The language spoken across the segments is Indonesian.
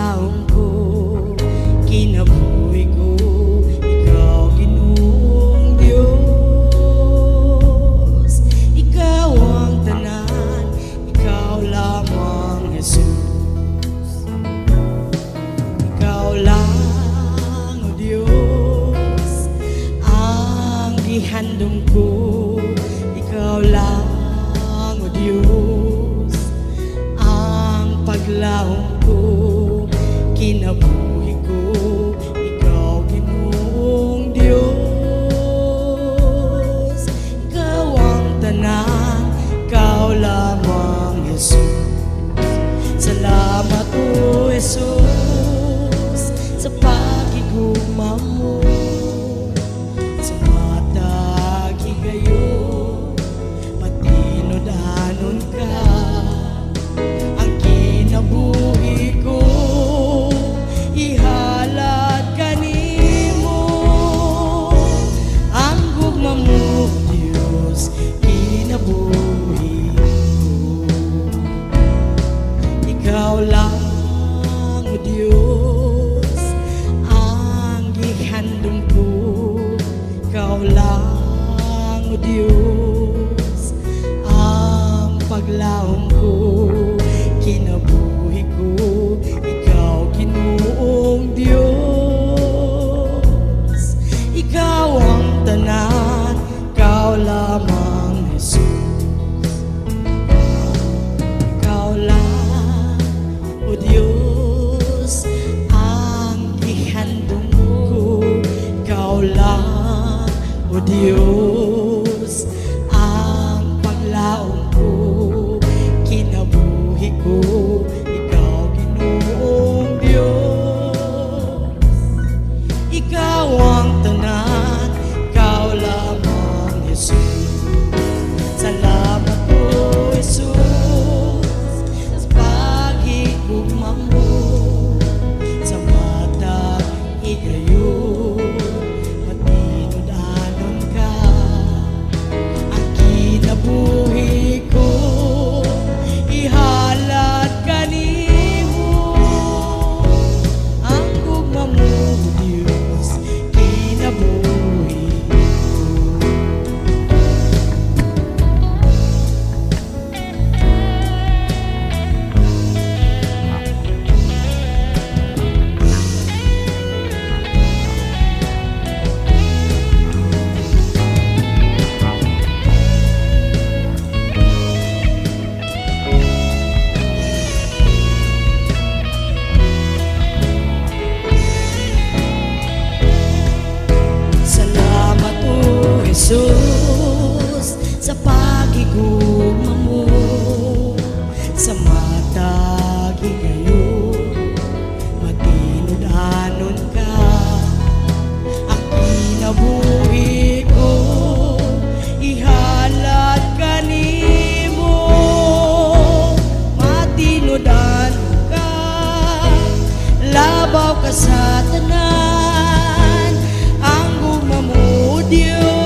panahon ko, kinabuhi ko, ikaw Ginoong Diyos. Ikaw ang tanan, ikaw lamang Jesus. Ikaw lang, O Diyos, ang gihandong ko, ikaw lang, O Diyos, ang paglaong ko. Kinabuhi ko, ikaw Ginoong Diyos. Ikaw ang tanan, ikaw lamang Jesus. Salamat O Jesus sa pagiguma mo, sa matag higayo, matinodanon ka. Ang kinabuhi ko, ihalat kanimo ang gugma mo, Diyos. Kinabuhi ko, ikaw lang, O Diyos, ang gihandong ko. Ikaw lang, O Diyos, ang paglaom ko. Kinabuhi ko, ikaw Ginoong Diyos. Ikaw ang tanan, ikaw lamang Jesus. Ikaw lang, O Diyos, ang ihandong ko. Ikaw lang, O Diyos, ang paglaong ko. Kinabuhi ko, Jesus, sa pagiguma mo, sa matag higayo, matinodanon ka. Ang kinabuhi ko, ihalat kanimo, matinodanon ka. Labaw ka sa tanan, ang gugma mo, Diyos.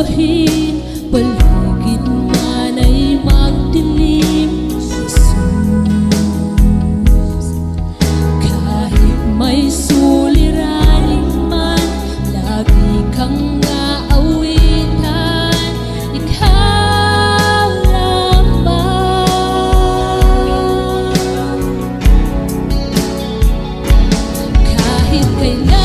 sabahin, paligid man ay magdilim. Jesus, kahit may suliranin man, lagi kang naawitan. Ikaw lamang, kahit kailan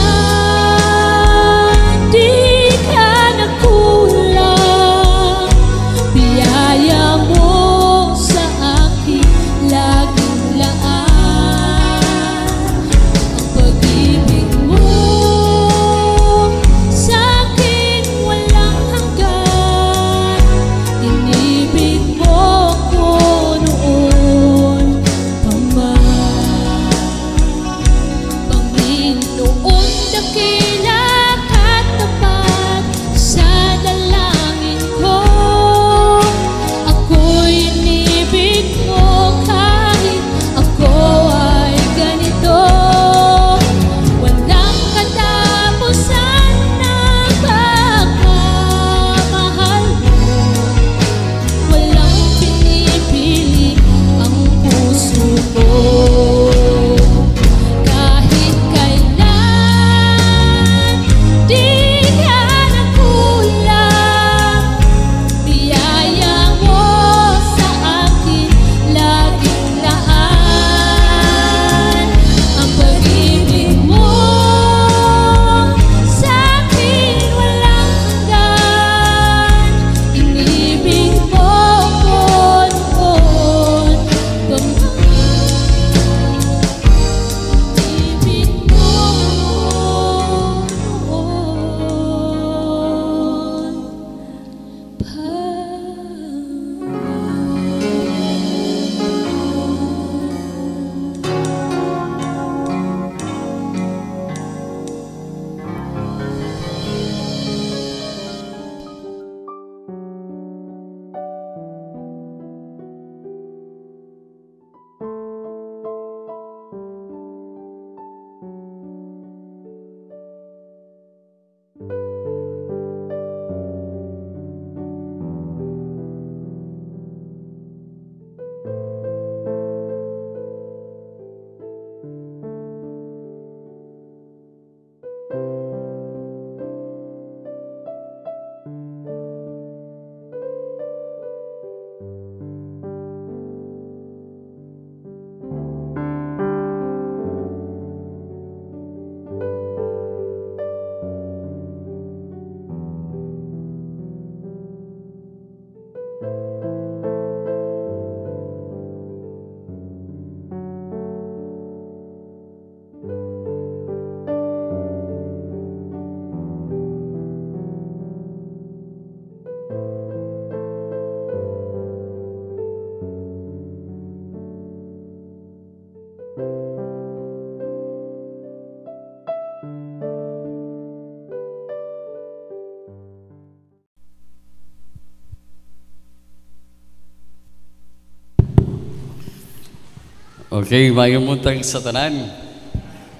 okay, magimuntang sa tanan.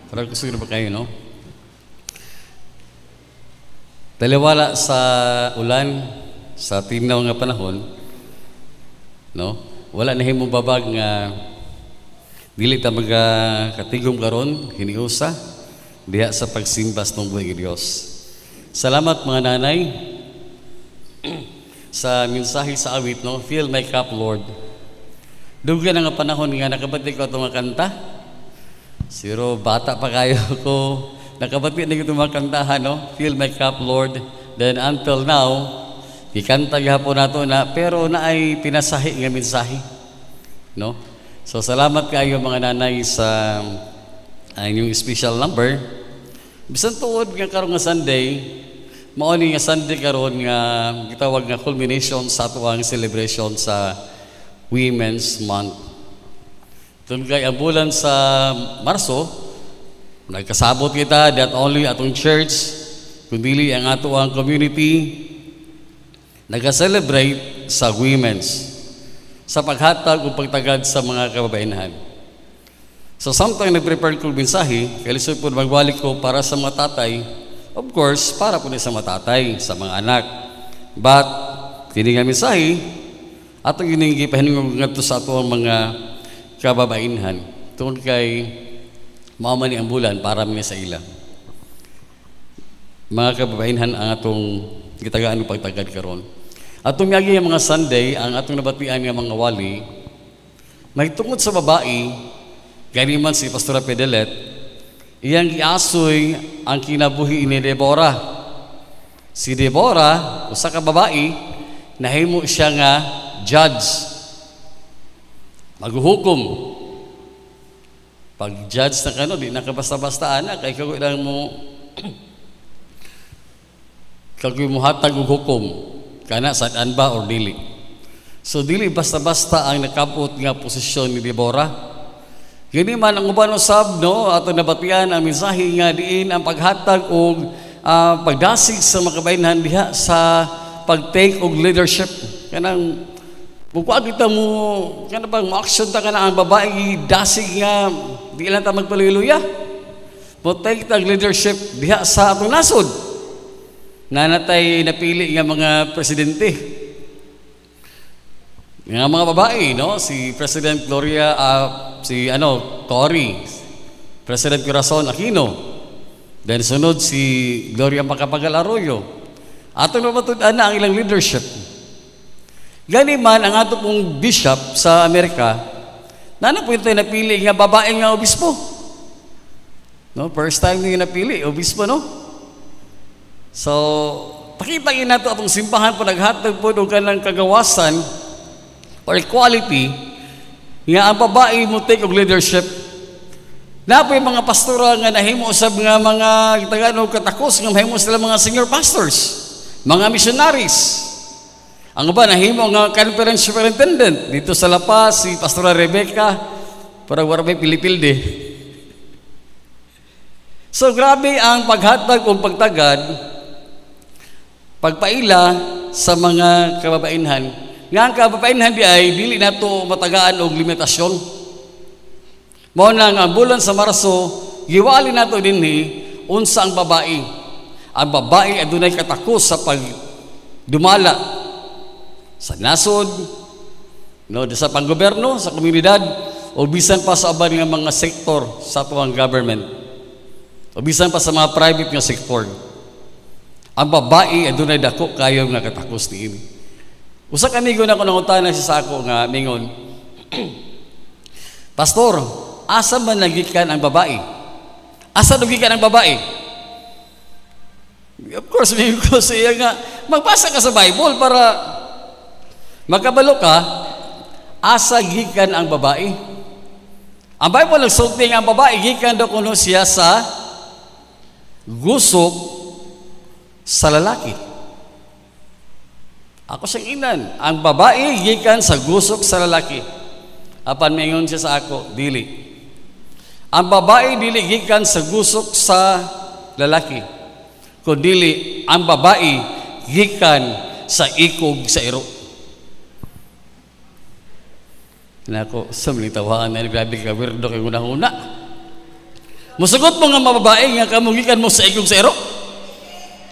Parang gusto nyo ba kayo, no? Taliwala sa ulan, sa tinaw nga panahon, no? Wala na himo babag nga dili ta magkatigom karon hiniusa diha sa pagsimbas ng buhay ng Dios. Salamat mga nanay sa mensahe sa awit, no? Fill my cup, Lord. Dugan nga panahon nga nakabati ko itong mga kanta. Siro, bata pa kayo ko. Nakabati na itong mga kantahan, no? Fill my cup, Lord. Then until now, ikanta gihapon nato na, pero na ay pinasahi nga mensahe, no? So, salamat kayo mga nanay sa inyong special number. Bisan tuod nga karong nga Sunday, mauni nga Sunday karon nga gitawag nga culmination sa atuang celebration sa Women's Month. Doon kay ang bulan sa Marso, nagkasabot kita that only atong church, kundi ang ato ang community, nagka-celebrate sa women's, sa paghatag o pagtagad sa mga kababainhan. So, samtang nag-prepare ko mensahe, kailisod po magbalik ko para sa mga tatay, of course, para po na sa mga tatay, sa mga anak, But kini kami say atau kini gipahin ngetus ato mga kababainhan tungkol kay maman ang bulan para mi sa ila. Mga kababainhan ang atong gitagaan ng pagtagad karon. Atong yagi ang mga Sunday ang atong nabatian nga mga wali nagtungod sa babae gani man si Pastora Pedelet iyang giasoy ang kinabuhi ni Deborah. Si Deborah, usa ka babae, nahimo siya nga judge. Maghuhukom. Pag judge na kano, di nakabasta-basta anak, ay kagoy lang mo kagoy mo hatag og hukom. Kana sad-an ba or dili. So dili basta-basta ang nakabot nga posisyon ni Deborah. Gani man ang uban usab no, ato nabatian ang mensahe nga diin ang paghatag og pagdasig sa mga kabainhan diha sa pag-take og leadership kanang bukuha kita mo kana bang action ta kana ang babae dasig nga di lang ta magpaliluya but take tag leadership diha sa atong nasod nanatay napili nga mga presidente nga mga babae no si President Gloria si Cory President Corazon Aquino. Dan sunod si Gloria Macapagal Arroyo. Atong mapatunan na ang ilang leadership. Ganiman ang ato pong bishop sa Amerika, na po ito napili nga babaeng nga obispo. No, first time niya napili, obispo no? So, pakitagin nato atong simbahan po naghatag po doon ka ng kagawasan or equality nga ang babae mo take og leadership. Napoy mga pastora nga nahimo usab nga mga Tagalog katakos nga mahimo sila mga senior pastors, mga missionaries. Ang uban nahimo nga conference superintendent dito sa La Paz si Pastora Rebecca para wala may pilipilde. So grabe ang paghatag o pagtagad pagpaila sa mga kababainhan. Nga ang kababainhan di ay dili nato matagaan og limitasyon. Mao na nga bulan sa Marso, giwali nato dinhi unsa ang babae. Ang babae adunay katakos sa pagdumala sa nasod, no, sa panggobyerno, sa komunidad, o bisan pa sa aban nga mga sektor sa tuwang government. O bisan pa sa mga private nga sektor. Ang babae adunay dako kayo nga katakos niini. Usa ka amigo na ko nangutana si sako nga mingon, Pastor, asa man nagikan ang babae? Asa nagikan ang babae? Of course, may ko siya nga, magbasa ka sa Bible para magkabalo ka, asa gikan ang babae? Ang Bible nagsulting ang babae, gikan daw kuno siya sa gusok sa lalaki. Ako siyang inan, ang babae gikan sa gusok sa lalaki. Apan mingon siya sa ako, dili. Ang babae dili gikan sa gusok sa lalaki. Kundili ang babae gikan sa ikog sa iro. Nako, samling tawaan na grabe ka weirdo kay una-una. Musugot mo nga mababae nga kamo gikan mo sa ikog sa iro?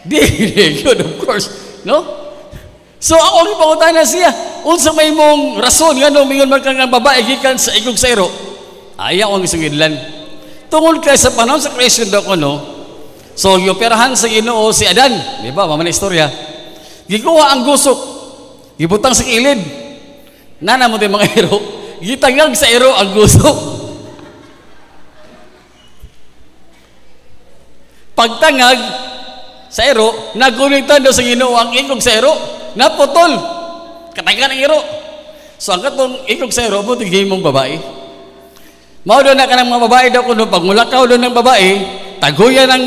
Dili, good of course, no? So ako ipangutana na siya, unsa may mong rason ngano mingon man kang babae gikan sa ikog sa iro? Ayaw ang isungidlan. Tungod kay sa panahon sa creation daw ko, no? So, yoperahan sa Ginoo si Adan. Di ba? Mamana istorya. Gikuha ang gusok. Gibutang sa kilid. Nana mo din mga ero. Gitangag sa ero ang gusok. Pagtangag sa ero, nagunitan daw sa Ginoo ang ikog sa ero. Naputol. Katagan ang ero. So, ang katong ikog sa ero, buti gay mong babae. Mao doon na ka ng mga babae daw kuno, pag mulakaw doon ng babae, taguyan ng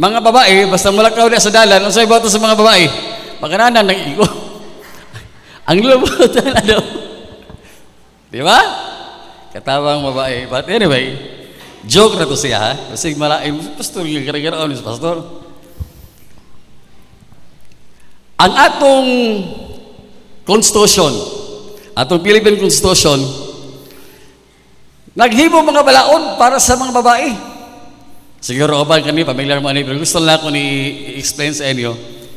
mga babae, basta mulakaw na sa dalan, ang sabi ba ito sa mga babae? Pagkananan, nag-igo. Ang lubutan na daw. Di ba? Katawang babae. But anyway, joke na to siya, ha? Kasi malaking pastor, yung karagara onis, pastor. Ang atong constitution, atong Philippine Constitution, naghimo mga balaod para sa mga babae. Siguro oban kami, pamilyar mo ano, pero gusto lang ako ni-explain sa inyo.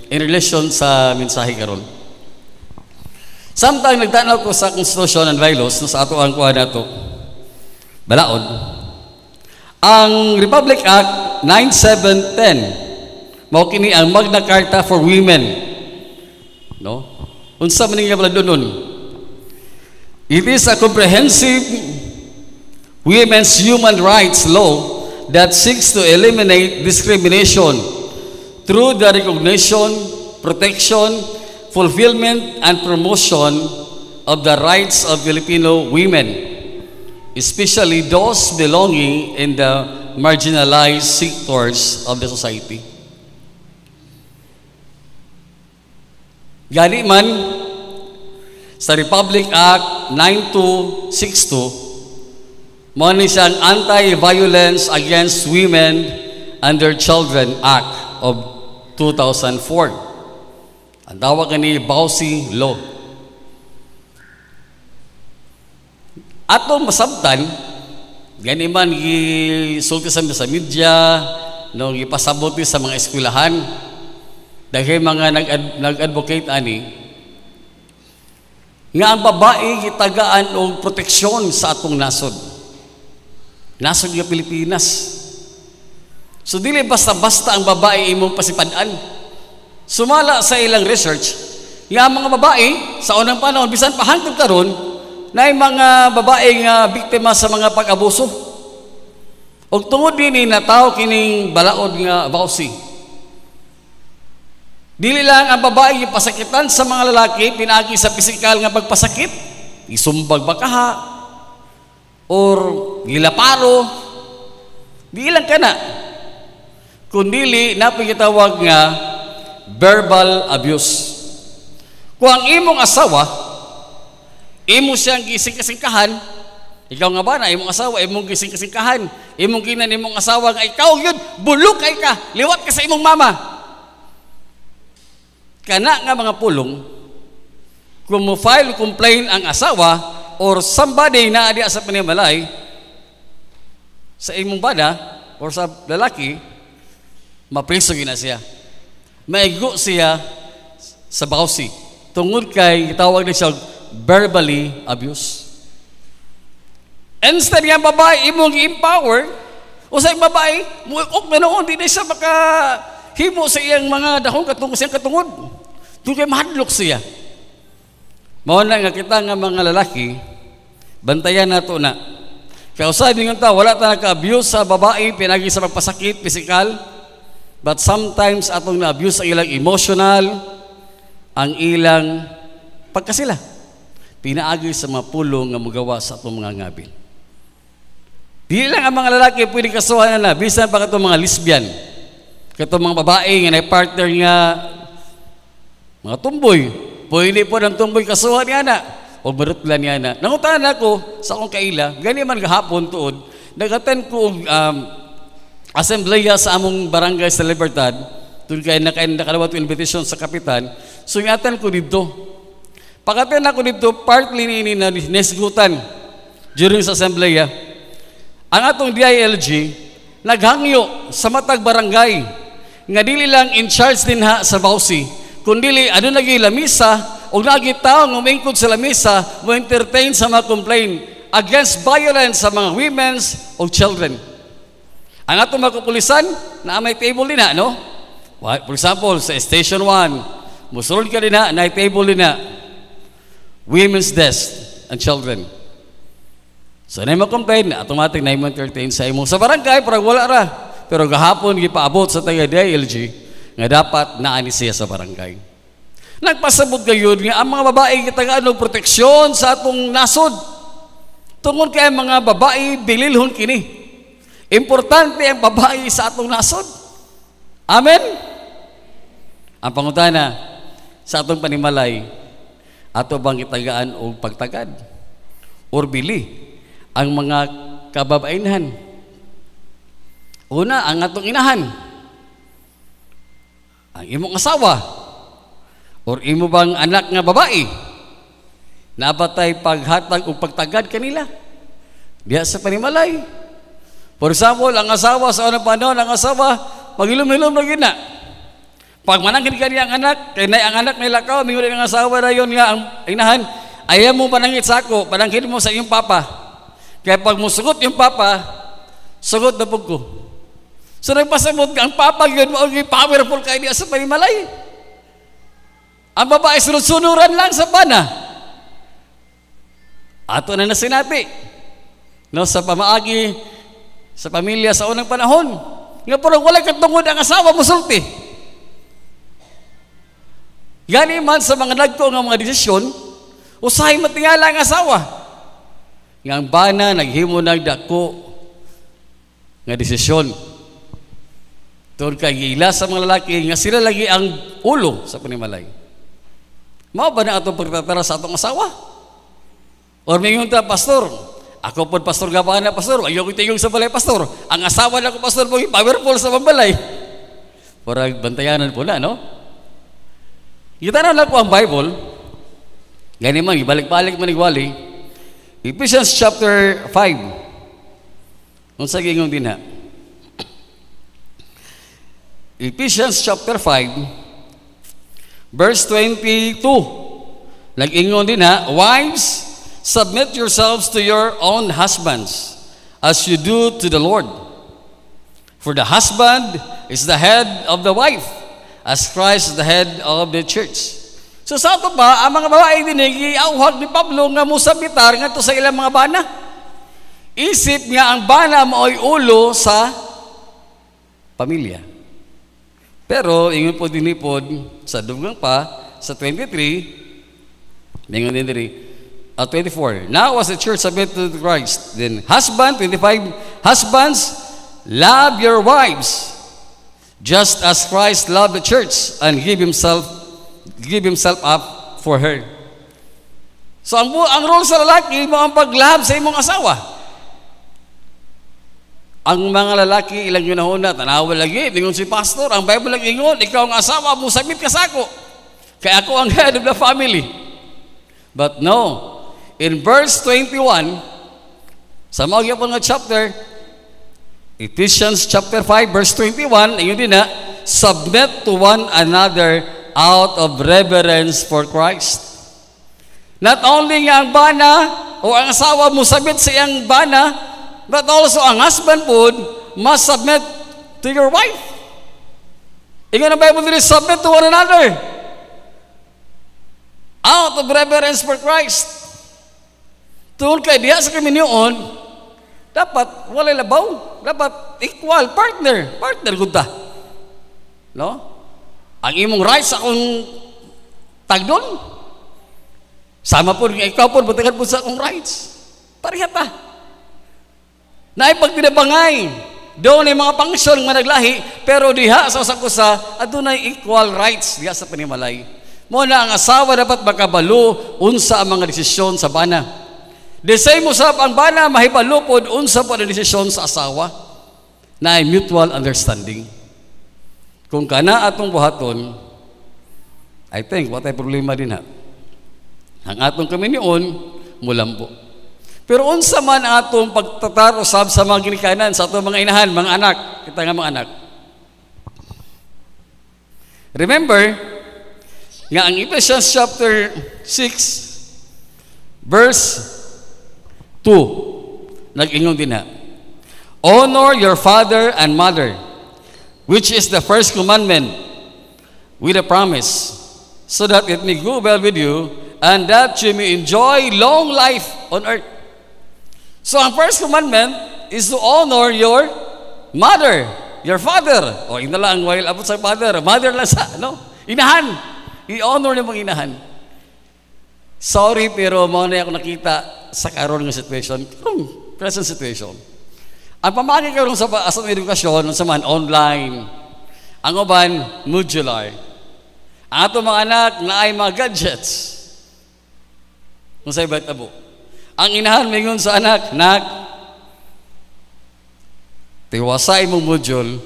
in relation sa mensahe karon. Samtang nagtanaw ko sa constitution and values no sa ato ang kuha nato. Balaod. Ang Republic Act 9710 mao kini ang Magna Carta for Women. No? Unsa man ning baladonon? It is a comprehensive women's human rights law that seeks to eliminate discrimination through the recognition, protection, fulfillment, and promotion of the rights of Filipino women, especially those belonging in the marginalized sectors of the society. Gani man sa Republic Act 9262, mao ni siyang Anti-Violence Against Women and Their Children Act of 2004. Ang tawag ni Bausi Law. Ato masabtan, gani man gisulti sa media, no, gipasabot sa mga eskwelahan, dahil mga nag-advocate ani, nga ang babae gitagaan og proteksyon sa atong nasod. Nasod nga Pilipinas. So dili basta-basta ang babae imong pasipad-an. Sumala sa ilang research, nga ang mga babae sa unang panahon bisan pa hangtod karon naay mga babae nga biktima sa mga pag-abuso. Og tungod dinhi natawo kining balaod nga Bausi. Dili lang ang babae ipasakitan sa mga lalaki, pinaagi sa pisikal nga pagpasakit, isumbag bakaha, or gilaparo, di lang kana, kundili napigitawag nga verbal abuse. Kung ang imong asawa, imo siyang gising-kasingkahan, ikaw nga ba na imong asawa, imong gising-kasingkahan, imong ginan imong asawa, ikaw yun, bulok kay ka, liwat ka sa imong mama. Kana nga mga pulong, kung mo-file complain ang asawa or somebody na adiya sa panimalay sa imong bana or sa lalaki, mapriso gina siya. Maigo siya sa Bausi. Tungod kay tawag na siya verbally abuse. Instead nga babae, imong empower o sa babae, muok na noon, di na siya makahimo sa iyang mga dahong katungod. Doon kayo mahadlok siya. Mauna nga kita nga mga lalaki, bantayan na ito na. Kaya usahin nga ito, wala ta naka-abuse sa babae, pinagi sa pagpasakit, physical, but sometimes atong na-abuse ang ilang emotional, ang ilang pagkasila. Pinaagi sa mga pulong nga magawa sa itong mga ngabil. Di lang ang mga lalaki pwede kasuhan na bisan pa itong mga lesbian, itong mga babae nga na-partner nga mga tumboy, pwede po ng tumboy kasuhan niya na o marutlan niya na. Nangutan ako sa akong kaila, gani man kahapon tuod, nag-attend ko assembleya sa among barangay sa Libertad, doon kayo nakalawa to invitation sa kapitan, so i-attend ko dito. Pag-attend ako dito, partly ni nesgutan during sa assembleya. Ang atong DILG, naghangyo sa matag barangay, nga dili lang in charge din ha sa Bausi, kundili ano nagi lamisa o nagi tao nga umingkod sa lamisa mo entertain sa mga complaint against violence sa mga women's o children. Ang atong mga kapulisan na may table din na, no? For example, sa Station 1, musulod ka din na, may table din na, women's desk and children. So na yung complaint, automatic na yung entertain sa imong sa barangay, parang wala ra. Pero kahapon, ipaabot sa taga-DILG, nga dapat naani siya sa barangay. Nagpasabot gayon nga ang mga babae gitagaan og proteksyon sa atong nasod. Tungod kay mga babae bililhon kini. Importante ang babae sa atong nasod. Amen. Ang pangutana sa atong panimalay, ato bang gitagaan og pagtagad or bili ang mga kababaenhan? Una ang atong inahan, ang imong asawa or imo bang anak nga babae na batay paghatag o pagtagad kanila diya sa panimalay. For example, ang asawa sa unang panahon, ang asawa magilom-hilom na gina, Pagmanang kini ang anak, kini ang anak nila ka, mingo ng asawa na yun nga ang inahan, ayaw mo panangit sa ako, panangkin mo sa iyong papa. Kaya pag musugot yung papa, sugot na pag ko. So nagpasabot ka, ang papa yun, powerful kayo niya sa panimalay. Ang babae sunuran lang sa bana. Ato na na sinabi, no, sa pamaagi, sa pamilya, sa unang panahon. Nga parang walang katungod ang asawa, musulti. Gani man sa mga nagko nga mga desisyon, usahay matingala ang asawa. Ngang bana, naghimo nagdako nga desisyon. Tungod kay ila sa mga lalaki, nga sila lagi ang ulo sa panimalay. Mao ba na atong pagtatara sa atong asawa? Or mingon ta, pastor, ako po pastor gabana, pastor, ayaw ko tingog sa balay, pastor. Ang asawa na ko, pastor, powerful sa pambalay. Para bantayanan po na, no? Kita na lang po ang Bible. Ganyan man, ibalik-balik manigwali. Ephesians chapter 5. Nung sa gingong din ha. Ephesians chapter 5, verse 22. Nag-ingon din ha. Wives, submit yourselves to your own husbands, as you do to the Lord. For the husband is the head of the wife, as Christ is the head of the church. So sa ito ba, ang mga babae din giawhag ni Pablo nga musabitar nga to sa ilang mga bana. Isip nga ang bana maoy ulo sa pamilya. Pero ingon po dinipod sa dugang pa sa 23, ingon din diri, 24. Now was the church submitted to Christ. Then husband, 25, husbands, love your wives, just as Christ loved the church and give himself up for her. So ang role sa lalaki mo ang paglove sa imong asawa. Ang mga lalaki ilang yunahuna, tanawa lagi, ningon si pastor, ang Bible lang ingon, ikaw ang asawa mo, submit ka sa ako. Kaya ako ang head of the family. But no, in verse 21, sa mga nga chapter, Ephesians chapter 5 verse 21, ayun din na, submit to one another out of reverence for Christ. Not only nga ang bana o ang asawa mo submit sa iyang bana, but also ang husband po must submit to your wife. Ingon ang Bible din, submit to one another out of reverence for Christ. Tungkol kay diya sa kami niyon, dapat walay labaw, dapat equal partner gudta, no? Ang imong rights akong tagdon sama pud ikaw pud butangan pud sa akong rights, pareha ta naay pagtinabangay do ni mga pangsyon nga naglahi pero diha sa usa kusa adunay equal rights diha sa panimalay. Mo na ang asawa dapat makabalo unsa ang mga desisyon sa bana. The same usap ang bana mahibalupod unsa po ang desisyon sa asawa na ay mutual understanding. Kung kana atong buhaton, I think watay problema din ha. Ang atong kami niyon mulambo. Pero unsa man atong pagtataro sab sa mga ginikanan sa atong mga inahan, mga anak, kita nga mga anak. Remember nga ang Ephesians chapter 6 verse 2, nag-ingon din na, honor your father and mother, which is the first commandment with a promise, so that it may go well with you, and that you may enjoy long life on earth. So ang first commandment is to honor your mother, your father. O inala ang while abot sa father, mother lang sa, no? Inahan. I-honor niyo mga inahan. Sorry, pero mga na ako nakita sa karon ng situation, present situation. Ang pamagi karon sa asang edukasyon, sa man online, ang uban, modular. Ang ato mga anak na ay mga gadgets. Kung sa'yo ba't abo? Ang inahan mingon sa anak, nak, tiwasay mong module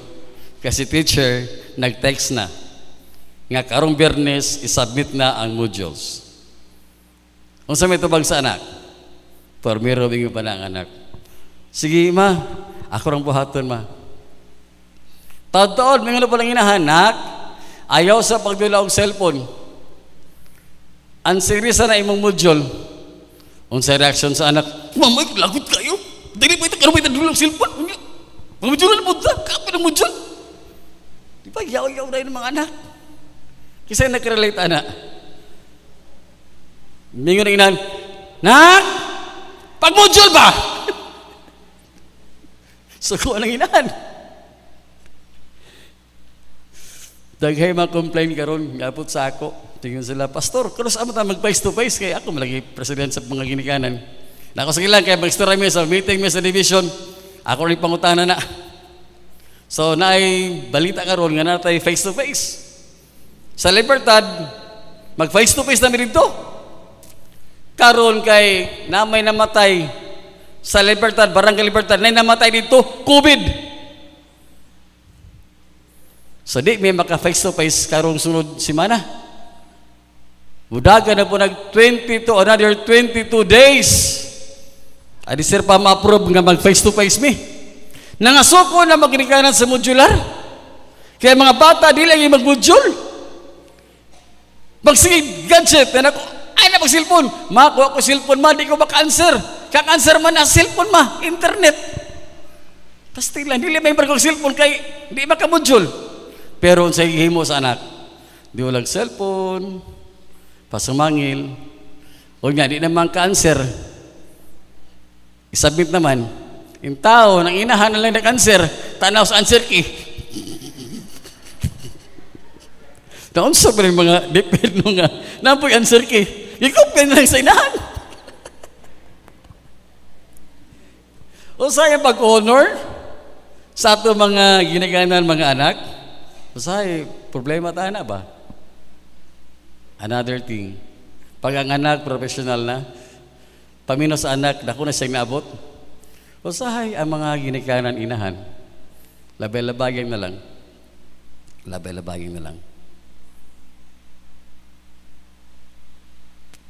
kasi teacher nag-text na. Nga karong Biyernes, isubmit na ang modules. Kung sa may tubag sa anak, pormiro bingo pa na ang anak. Sige, ma, ako rang buhaton, ma. Taon-taon, may nga na palang inahan, nak, Ayaw sa pagdula og cellphone. Ang series na imong module. Unsay reaction sa anak? Mamay, lagot kayo. Dili pa ito, karoon pa ito dula og cellphone. Mamudulan po ito, kapit ang module. Di ba, yaw-yaw na yun mga anak. Kasi nakarelate, anak. Mingo na inahan, Nak! Pag-module ba? Suko ang inahan. Daghay ma-complain karon ngapot sa ako. Tingin sila, Pastor, karos amo ta mag-face to face kay ako malagi president sa mga ginikanan. Nako sige lang kay mag-store mi sa meeting mi sa division. Ako rin pangutana na. So naay balita karon nga natay face to face. Sa Libertad mag-face to face na mi didto. Karon kay namay namatay sa Libertad, Barangay Libertad, nay namatay didto COVID. So di may maka face to face karong sunod semana. Budagan na po nag 22 another 22 days. Adi sir pa ma-approve nga mag face to face mi. Nangasuko na magginikanan sa modular. Kaya mga bata dili ay mag-module. Pagsige gadget na ako ay na mag-cellphone. Makuha ko cellphone ma di ko maka-answer. Kang answer man ang cellphone ma internet. Pastilan dili may barkong cellphone kay di maka-module. Pero sa himo sa anak, di walang cellphone, pasumangil, o nga, di naman cancer. Isabit naman, yung tao, nang inahan na lang na cancer, tanaw sa cancer ki. Naunso pa rin mga dipino nga, napoy cancer ki, ikup ka na lang sa inahan. O sayang pag-honor sa ato mga ginaganan mga anak, masay, problema tayo na ba? Another thing, pag ang anak, professional na, pamino sa anak, dako na siyang naabot, masay, ang mga ginikanan inahan, labay-labayan na lang. Labay-labayan na lang.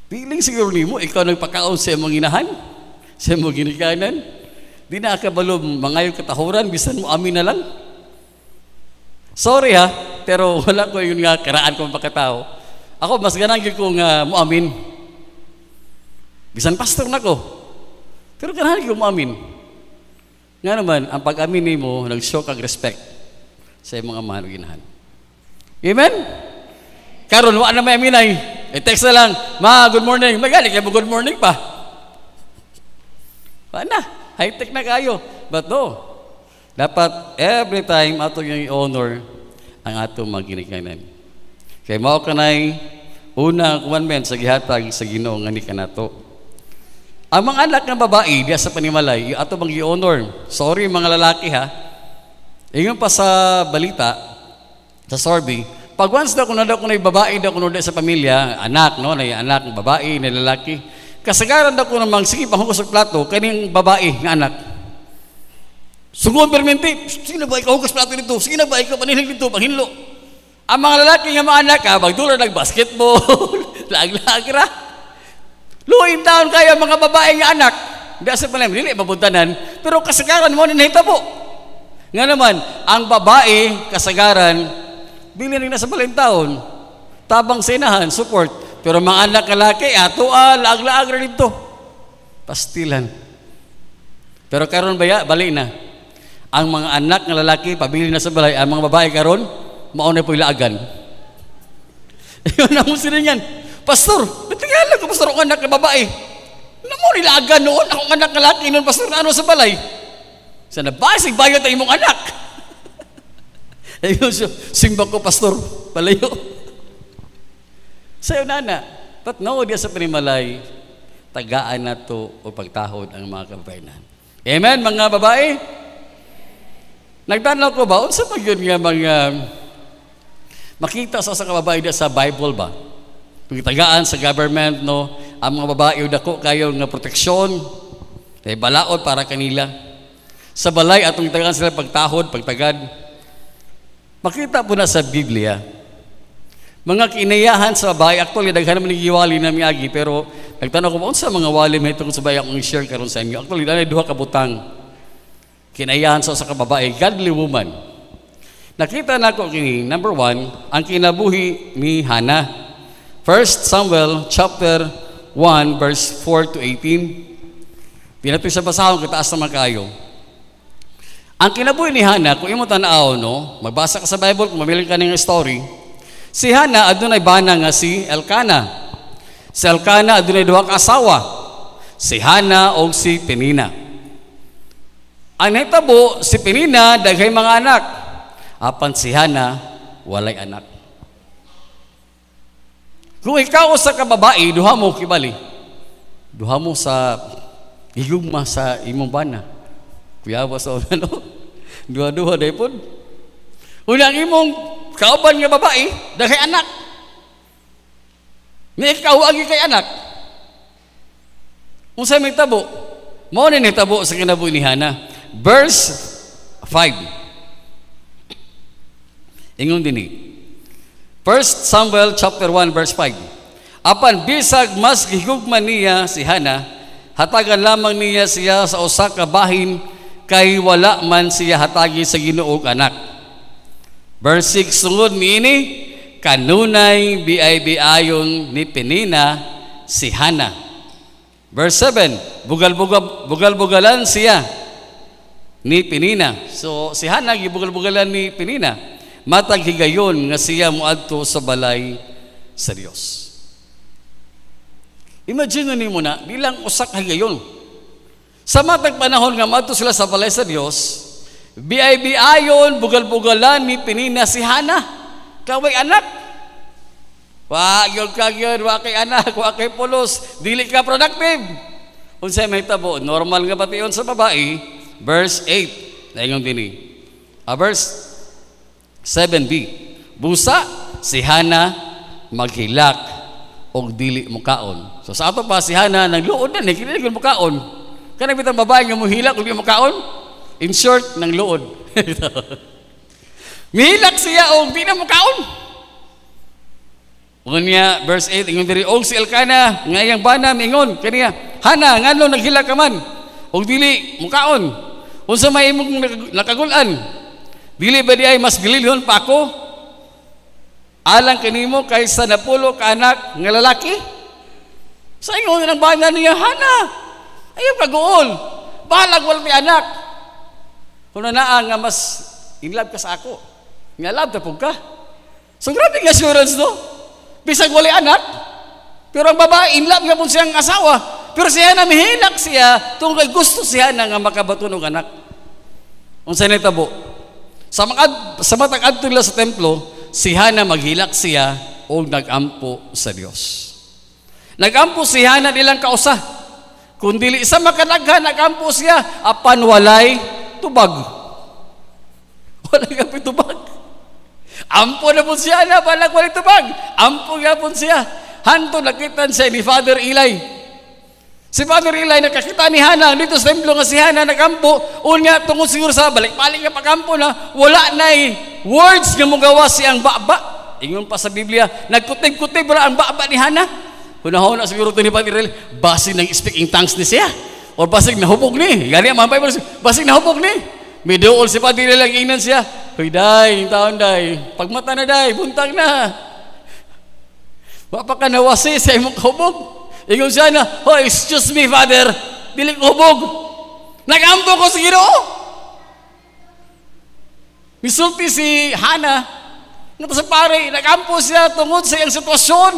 Piling siguro ni mo, ikaw nagpakaon sa mga inahan, sa mga ginikanan, di na akabalo, mga yung katahuran, bisan mo amin na lang. Sorry ha, pero wala ko yun nga karaan kong pagkatao. Ako, mas ganang yun kong muamin. Bisan pastor na ko. Pero ganang yun kong muamin. Nga naman, ang pag-aminin mo, nag-show kang respect sa mga mahal-ginahan. Amen? Karon, wala na may aminay. Text na lang, Ma, good morning. Magaling, kaya mo good morning pa. Wala na, high-tech na kayo. But no. Dapat every time ato yung i-honor ang ato mga ginikanan. Kaya mao kanay una commandment sa gihatag sa Ginoo nga nikanato. Ang mga anak ng babae diya sa panimalay, ato bang i-honor. Sorry mga lalaki ha. Ingon pa sa balita sa survey, pag once daw kuno babae daw kuno sa pamilya, anak no, nay anak ng babae, nay lalaki. Kasagaran daw kuno mang sige panghugas og plato kaning babae nga anak. Sugo ang permente, sige na ba ikaw hugas plato nito? Sige na ba ikaw panilig nito? Panghinlo. Ang mga lalaki nga mga anak, magdular nag-basketball, lag-lagra. Luhin taon kayo mga babae nga anak. Hindi asa pa lang, hindi mabuntanan. Pero kasagaran mo, ninahita po. Nga naman, ang babae, kasagaran, bilin na sa maling taon. Tabang sinahan, support. Pero mga anak lalaki, ato, lag-lagra nito. Pastilan. Pero karon baya, balik na. Ang mga anak ng lalaki, pabili na sa balay. Ang mga babae karon, mauna po ilaagan. Ayun na mo siningan. Pastor, natingala ko, pastor, ang anak ng babae. Namun ilaagan noon, ang anak ng lalaki noon, pastor, na ano sa balay? Sa nabasig bayo tayo mong anak. Ayun, simbang ko, pastor, palayo. Sayo nana, but no, diya sa panimalay, tagaan na to o pagtahod ang mga kababayanan. Amen, mga babae? Nagtanaw ko ba, unsa pag yun nga mga makita sa kababae na sa Bible ba? Pagtagaan sa government, no? Ang mga babae, dako kayo ng proteksyon, ay balaod para kanila. Sa balay, atong tagaan sila pagtahod, pagtagad. Makita po na sa Biblia, mga kinayahan sa babae, actually, naghanap nagiwali na miagi, pero nagtanaw ko ba, unsa mga wali may itong sa babae akong i-share karon sa inyo? Actually, na duha kabutang. Kinayahan sa kababae, godly woman. Nakita na ko kini, number one, ang kinabuhi ni Hannah. 1 Samuel chapter 1 verse 4 to 18. Pinatoy sa basahon kitaas naman kayo. Ang kinabuhi ni Hannah, kung imo tan-aw no, magbasa ka sa Bible kung mamili ka ng story. Si Hannah adunay bana nga si Elkana. Si Elkana adunay duha ka asawa. Si Hannah og si Penina. Ang nahitabo si Penina daghay mga anak. Apan si Hannah walay anak. Kung ikaw sa kababae, duha mo kibali. Duha mo sa igugma sa imong bana. Kuya ba sa ano? Duha-duha dahi pod. Unang imong kauban nga babae, dahil anak. May ikaw agi kay anak. Kung sa'yo may tabo, maunin na tabo sa kinabuhi ni Hannah. Verse 5. Ingon dini. 1 Samuel chapter 1 verse 5. Apan bisag mas gihugman niya si Hannah, hatagan lamang niya siya sa usa ka bahin kay wala man siya hatagi sa Ginuog anak. Verse 6 sungod niini, kanunay biay-biayon ni Penina si Hannah. Verse 7, bugal-bugalan siya ni Penina. So si Hannah gibugal-bugalan ni Penina. Matag higayon nga siya muadto sa balay sa Dios. Imagine nimo na bilang usak higayon. Sa matag panahon nga muadto sila sa balay sa Dios, biay-biayon bugal-bugalan ni Penina si Hannah kaway anak. Wa gyud ka gyud wa kay anak, wa kay pulos, dili ka productive. Unsay mahitabo? Normal nga bation sa babae. Verse 8 dayon dinhi. Verse 7b, busa si Hannah maghilak og dili mukaon. So sa ato pa si Hannah nangluod na ni kini gyud mukaon. Kana bitang babae nga mohilak og dili mukaon? In short, nangluod. Mihilak siya og dili mukaon. Unya verse 8 ingon diri og si Elkana nga iyang bana mingon kaniya, Hannah nganong naghilak ka man og dili mukaon? Unsa may imong nakagul-an? Dili ba di ay mas gililhon pa ako alang kanimo kaysa napulo ka anak nga lalaki? Sa ingon ng bana niya, Hannah, ayaw kagool, balag wala may anak. Kung nanaan nga mas in love ka sa ako, nga love tapog ka. So grabe nga assurance no? Bisag wala anak, pero ang babae in love nga po siyang asawa, pero siya na mihilak siya tungkol gusto siya na nga makabatunog anak. Unsa ni tabo? Sa matang adto nila sa templo, si Hannah maghilak siya o nagampo sa Dios. Nagampo si Hannah nilang kausa, kundili sa makanaghan, nagampo siya, apan walay tubag. Walay gabi tubag. Ampo na po siya na, balang walay tubag. Ampo na po siya. Hanto nakitan siya ni Father Eli. Si Father Eli nakakita ni Hannah dito sa templo nga si Hannah nagampo. Unya tungod siguro sa balik-balik nga pagkampo na wala na words nga mugawa siyang baba. Ingon pa sa Biblia, nagkutib-kutib ra ang baba ni Hannah. Hunahon na siguro to ni Father Eli, basig nang speaking tongues ni siya. Or basig nahubog ni. Gani ang Bible, basig nahubog ni. Miduol si Father Eli lang ingnan siya. Hoy day, yung taon day. Pagmata na day, buntag na. Bapa ka nawasi sa imong kahubog. Ingon siya na, oh, excuse me, Father, dili ko hubog. Nagampo ko sa Ginoo. Misulti si Hannah, nga sa pare, nagampo siya tungod sa iyang sitwasyon.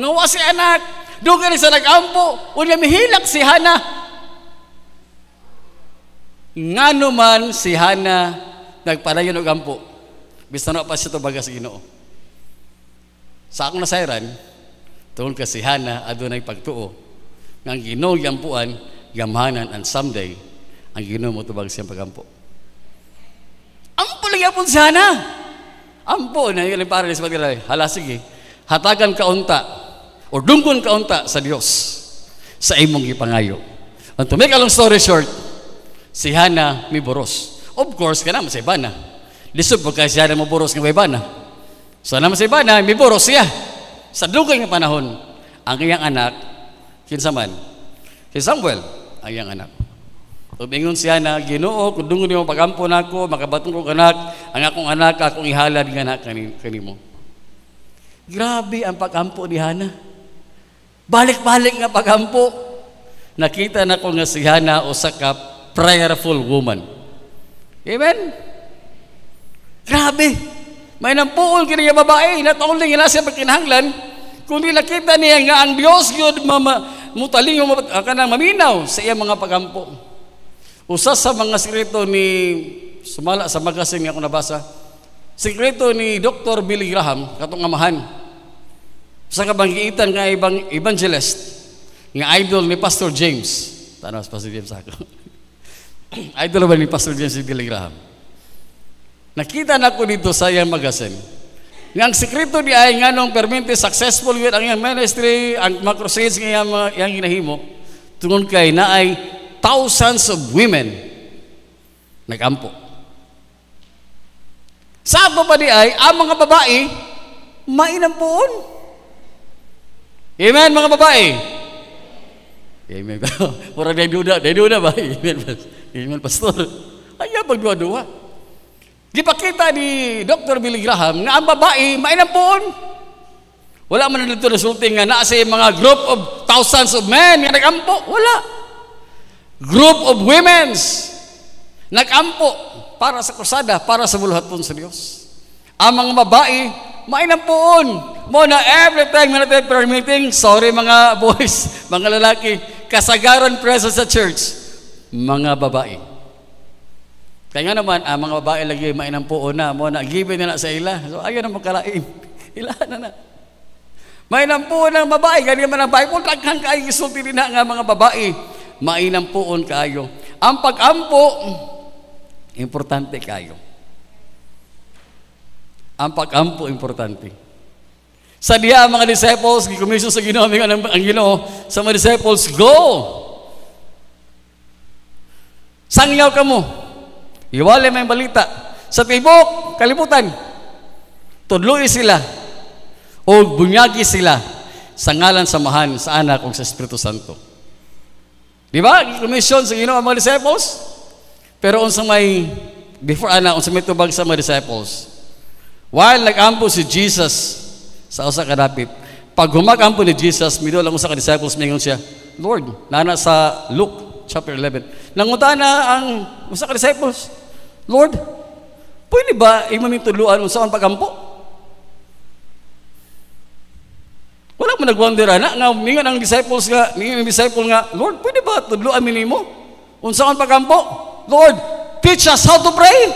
Nawa si anak, dugan siya nagampo, unya mihilak si Hannah. Ngano man si Hannah nagpadayon og ampo. Bisan na pa siya tubaga sa Ginoo. Sa akong nasayran, tungod ka si Hannah adunay pagtuo nga ang Ginoo gyampuan gamhanan and someday ang Ginoo motubag siyang pagampo. Ampo lang yapon si Hannah. Ampo na yung para sa pagdilay. Hala sige, hatagan ka unta o dungkon ka unta sa Dios sa imong gipangayo. And to make a long story short, si Hannah may boros. Of course kana masay bana. Lisod pagka si Hannah mo boros nga may bana. So na masay bana, may boros siya. Sa dugay nga panahon, ang iyang anak, kinsa man, si Samuel, ang iyang anak. Tubingon siya na, Ginoo, kudungo niyo pagampon ako, makabatong ko anak, ang akong anak, akong ihalad ng anak kanimo. Grabe ang pagampo ni Hana. Balik-balik nga pagampo. Nakita na ko nga si Hana o saka prayerful woman. Amen? Grabe. May nampuol kaniya babae, natuling nga siya pagkinahanglan, kundi nakita niya nga ang Diyos yun, mutaling yung kanang maminaw sa iya mga pagampo. Usa sa mga sikreto ni sumala sa magasin nga ako nabasa. Sikreto ni Dr. Billy Graham katong amahan. Sa kabanggitan nga ibang evangelist nga idol ni Pastor James. Tanas Pastor James ako. Idol ba ni Pastor James si Billy Graham? Nakita na ko dito sa iyang magasin. Nga ang sikreto ni ay nganong permanente successful with ang iyang ministry, ang macrosage nga iyang ginahimo tungod kay naay thousands of women nagampo. Sa pa di ay ang mga babae mainampoon. Amen mga babae. Amen. Para day duda ba? Amen. Amen pastor. Aya pagduwa-duwa. Gipakita ni Dr. Billy Graham na ang babae mainampoon. Wala man dito resulting nga na sa mga group of thousands of men nga nagampo. Wala. Group of women's nagampo para sa krusada, para sa buluhaton sa Dios. Ang mga babae mainampoon mo na every time na natin prayer meeting, sorry mga boys, mga lalaki, kasagaran presence sa church, mga babae. Kaya naman ang mga babae lagi mainampoon na mo na given na sa ila. So ayo na magkalain. Ilahan na. Mainampoon ang babae, gani man ang Bible taghang kay gisulti na nga mga babae. Mainampoon kayo. Ang pagampo, importante kayo. Ang pagampo, importante. Sa diya ang mga disciples, gikomisyon sa Ginoo ang Ginoo, sa mga disciples, go! Sangyaw ka mo. Iwala may balita. Sa tibok, kalibutan. Tudloy sila. O bunyagi sila. Sa ngalan samahan sa anak o sa Espiritu Santo. Di ba? Commission sa Ginoo ang mga disciples. Pero unsang may before ana unsang may tubag sa mga disciples. While nagampo si Jesus sa usa ka dapit, pag humagampo ni Jesus, midol ang usa ka disciples mingon siya, Lord, nana sa Luke chapter 11. Nangutana ang usa ka disciples, Lord, pwede ba imong mituluan unsa ang pagampo? Wala mo nagwonder ana nga mingon ang disciples nga, mingon ang disciple nga, Lord, pwede ba tudloan mi nimo? Unsa ang pagampo? Lord, teach us how to pray.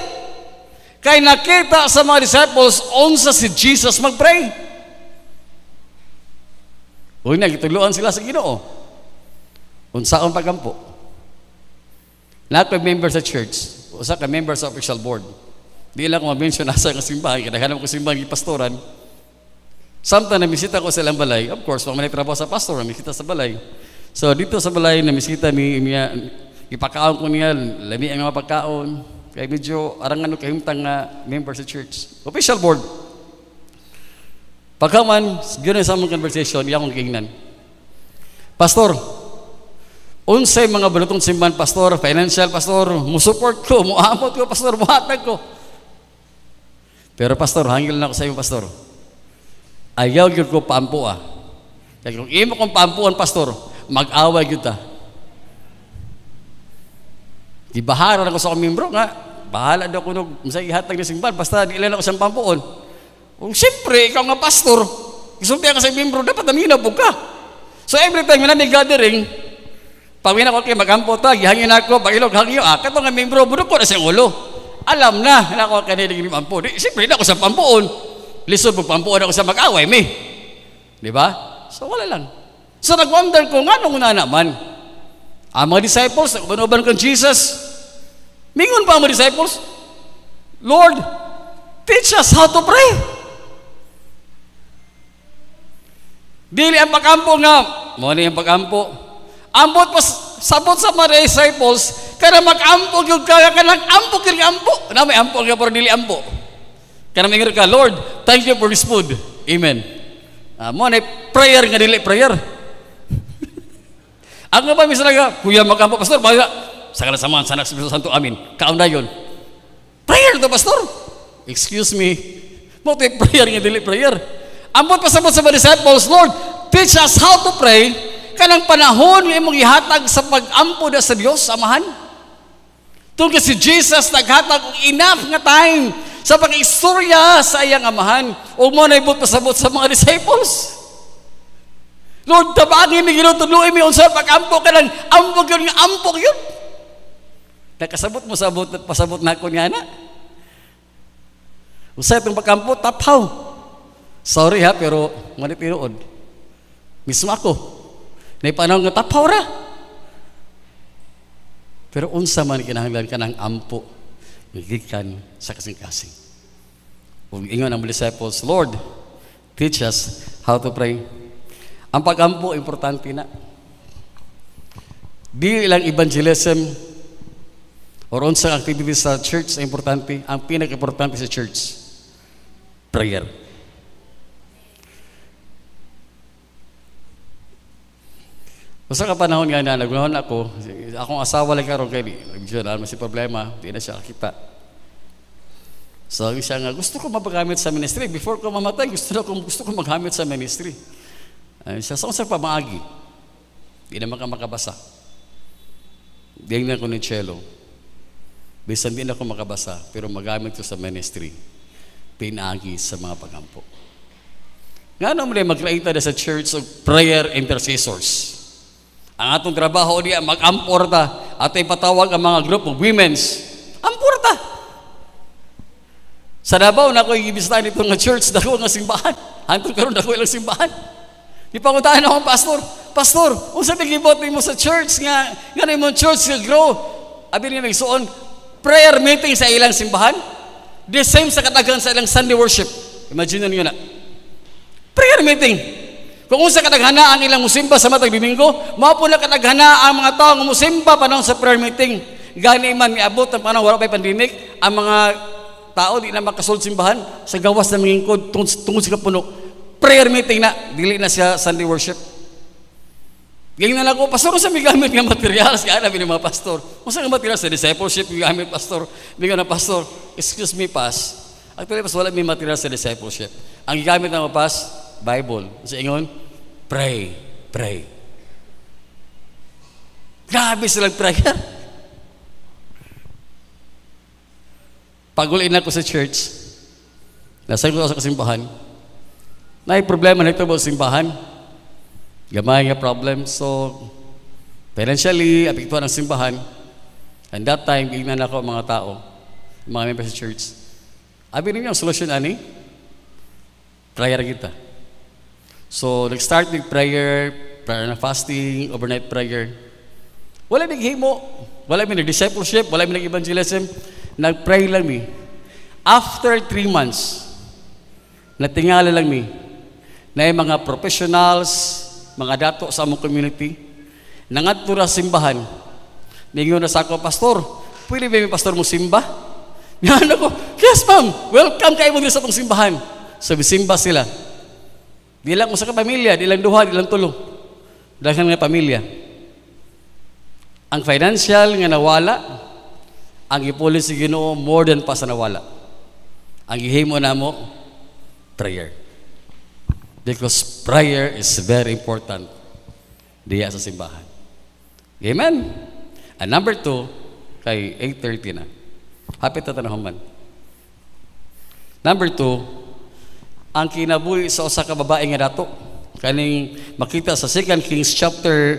Kay nakita sa mga disciples unsa si Jesus magpray. Uy, nagitudloan sila sa Ginoo. Unsa ang pagampo? Lahat ng members sa church, usa ka member sa official board. Di lang ko ma-mention asa nga simbahan, kadaghanan ko simbahan pastoran. Samtang namisita ko sa ilang balay, of course, pag manitrabaho sa pastor, namisita sa balay. So, dito sa balay, namisita niya, ipakaon ko niya, lami ang mga pagkaon. Kaya medyo, arangan ko kahimtang na member sa church. Official board. Pagkaman, yun ang samang conversation, yung akong kikingnan. Pastor, unsay mga balutong simbahan, pastor, financial, pastor, musupport ko, muamot ko, pastor, muhatag ko. Pero pastor, hangil na ako sa iyo, pastor. Ayaw yun ko paampuan. Kaya kung imo kong paampuan, pastor, mag-away yun ta. Ibaharan ako sa kumimbro nga, bahala daw ko nung ihatag na simbahan, basta ilan ako siyang paampuan. Siyempre, ikaw nga pastor, isuntihan ka sa kumimbro, dapat naminabog ka. So every time na may gathering, pag win ako, okay, mag-ampo ta, gihangin ako, pag-ilog, hangyo, kato nga membro, budok ko na siyang ulo. Alam na, ako kanilig ng ampo. Siyempre, hindi ako siyang paampuan. Lisod, pagpampuan ako sa mag-away, may. Di ba? So, wala lang. So, nag-wonder ko, nga nung una naman, ang mga disciples, nag-uban kang Jesus, mingon pa ang mga disciples, Lord, teach us how to pray. Dili ang pag-ampo nga, muna yung pag-ampo, ambot pa, sabot sa mga disciples, kaya mag-ampo, kaya nag-ampo, kaya ampo, na may ampo, kaya dili ampo. Kaya namingar ka, Lord, thank you for this food. Amen. Mo na prayer nga dili prayer. Ang nga ba, misal nga, kuya magampo, pastor, baga, Sagala samahan sanak Espiritu Santo. Amin. Kaon dayon. Prayer to pastor. Excuse me. Mo take prayer nga dili prayer. Ambot pasabot sa mga disciples, Lord, teach us how to pray kanang panahon nga imong gihatag sa pag-ampo da sa Dios amahan. Tungod si Jesus naghatag og enough nga time sa pag-istorya sa iyang amahan ug mo naibot pasabot sa mga disciples. Lord, tabangin mi ginutuloy mi unsa pag-ampo kanang ampo gyud nga ampo gyud. Nakasabot mo sabot at pasabot na ako nga na. Usa itong pag-ampo tapaw. Sorry ha, pero ngunit iroon. Mismo ako. Naipanahon nga tapaw ra. Pero unsa man kinahanglan ka ng ampo, magigikan sa kasing-kasing. Kung ingon ang disciples, Lord, teach us how to pray. Ang pag-ampo, importante na. Di ilang evangelism or unsang activities sa church na importante. Ang pinag-importante sa church, prayer. Sa kapanahon nga na nagunahon ako, akong asawa lang karon kay nagjournal may problema, di na siya kita. So siya nga gusto ko mapagamit sa ministry before ko mamatay, gusto ko magamit sa ministry. Siya sa unsang pamaagi. Di na makabasa. Di na ko ni cello. Bisan di na ko makabasa, pero magamit ko sa ministry. Pinagi sa mga pagampo. Ngano man maglaita da sa church of prayer intercessors. Ang atong trabaho niya, mag-amporta. At ipatawag ang mga group of women's. Amporta! Sa Davao, naku, ibistain ito ng church, naku, ang simbahan. Hantong karoon, naku, ilang simbahan. Ipanguntahan akong pastor. Pastor, kung sabi gibot mo sa church, nga na yung church will grow. Abi niya nagsuon, prayer meeting sa ilang simbahan. The same sa katagan sa ilang Sunday worship. Imagine nyo na. Prayer meeting. Kung unsa kataghanaan ilang musimba sa matag Domingo, mao na kataghanaan ang mga tao nga musimba panahon sa prayer meeting. Gani man miabot ang panahon wala pay pandemic, ang mga tao di na makasulod simbahan sa gawas na mingkod tungod sa kapuno. Prayer meeting na, dili na siya Sunday worship. Gingnan ako, pastor, sa migamit nga materials kay ana bini mga pastor. Unsa nga materials sa discipleship migamit pastor? Bigo na pastor, excuse me pass. Actually pas wala mi materials sa discipleship. Ang gigamit na pass Bible. Sa ingon, pray. Grabe silang prayer. Pagulin ako sa church, nasa ko sa kasimbahan, may problema na ito ba simbahan? Gamay nga problem. So, financially, apektuhan ang simbahan. And that time, gignan ako ang mga tao, mga members sa church. Abi ninyo ang solusyon, ani? Prayer kita. So, nag-start with prayer, prayer na fasting, overnight prayer. Wala naghimo, wala may nag-discipleship, wala may nag-evangelism. Nag-pray lang mi. After 3 months, natingala lang mi na yung mga professionals, mga dato sa among community, nangadto ra simbahan. Ningon na sa ako, pastor, pwede ba yung pastor mo simba? Yan ako, yes ma'am, welcome kayo mo din sa itong simbahan. So, simba sila. Di lang usa ka pamilya, di lang duha, di lang tulo. Daghan nga pamilya. Ang financial nga nawala, ang ipuli si Ginoo more than pa sa nawala. Ang gihimo namo prayer. Because prayer is very important diya sa simbahan. Amen. And number 2 kay 8:30 na. Hapit ta tanahon man. Number 2, ang kinabuhi sa usa ka babae nga dato kaning makita sa 2 Kings chapter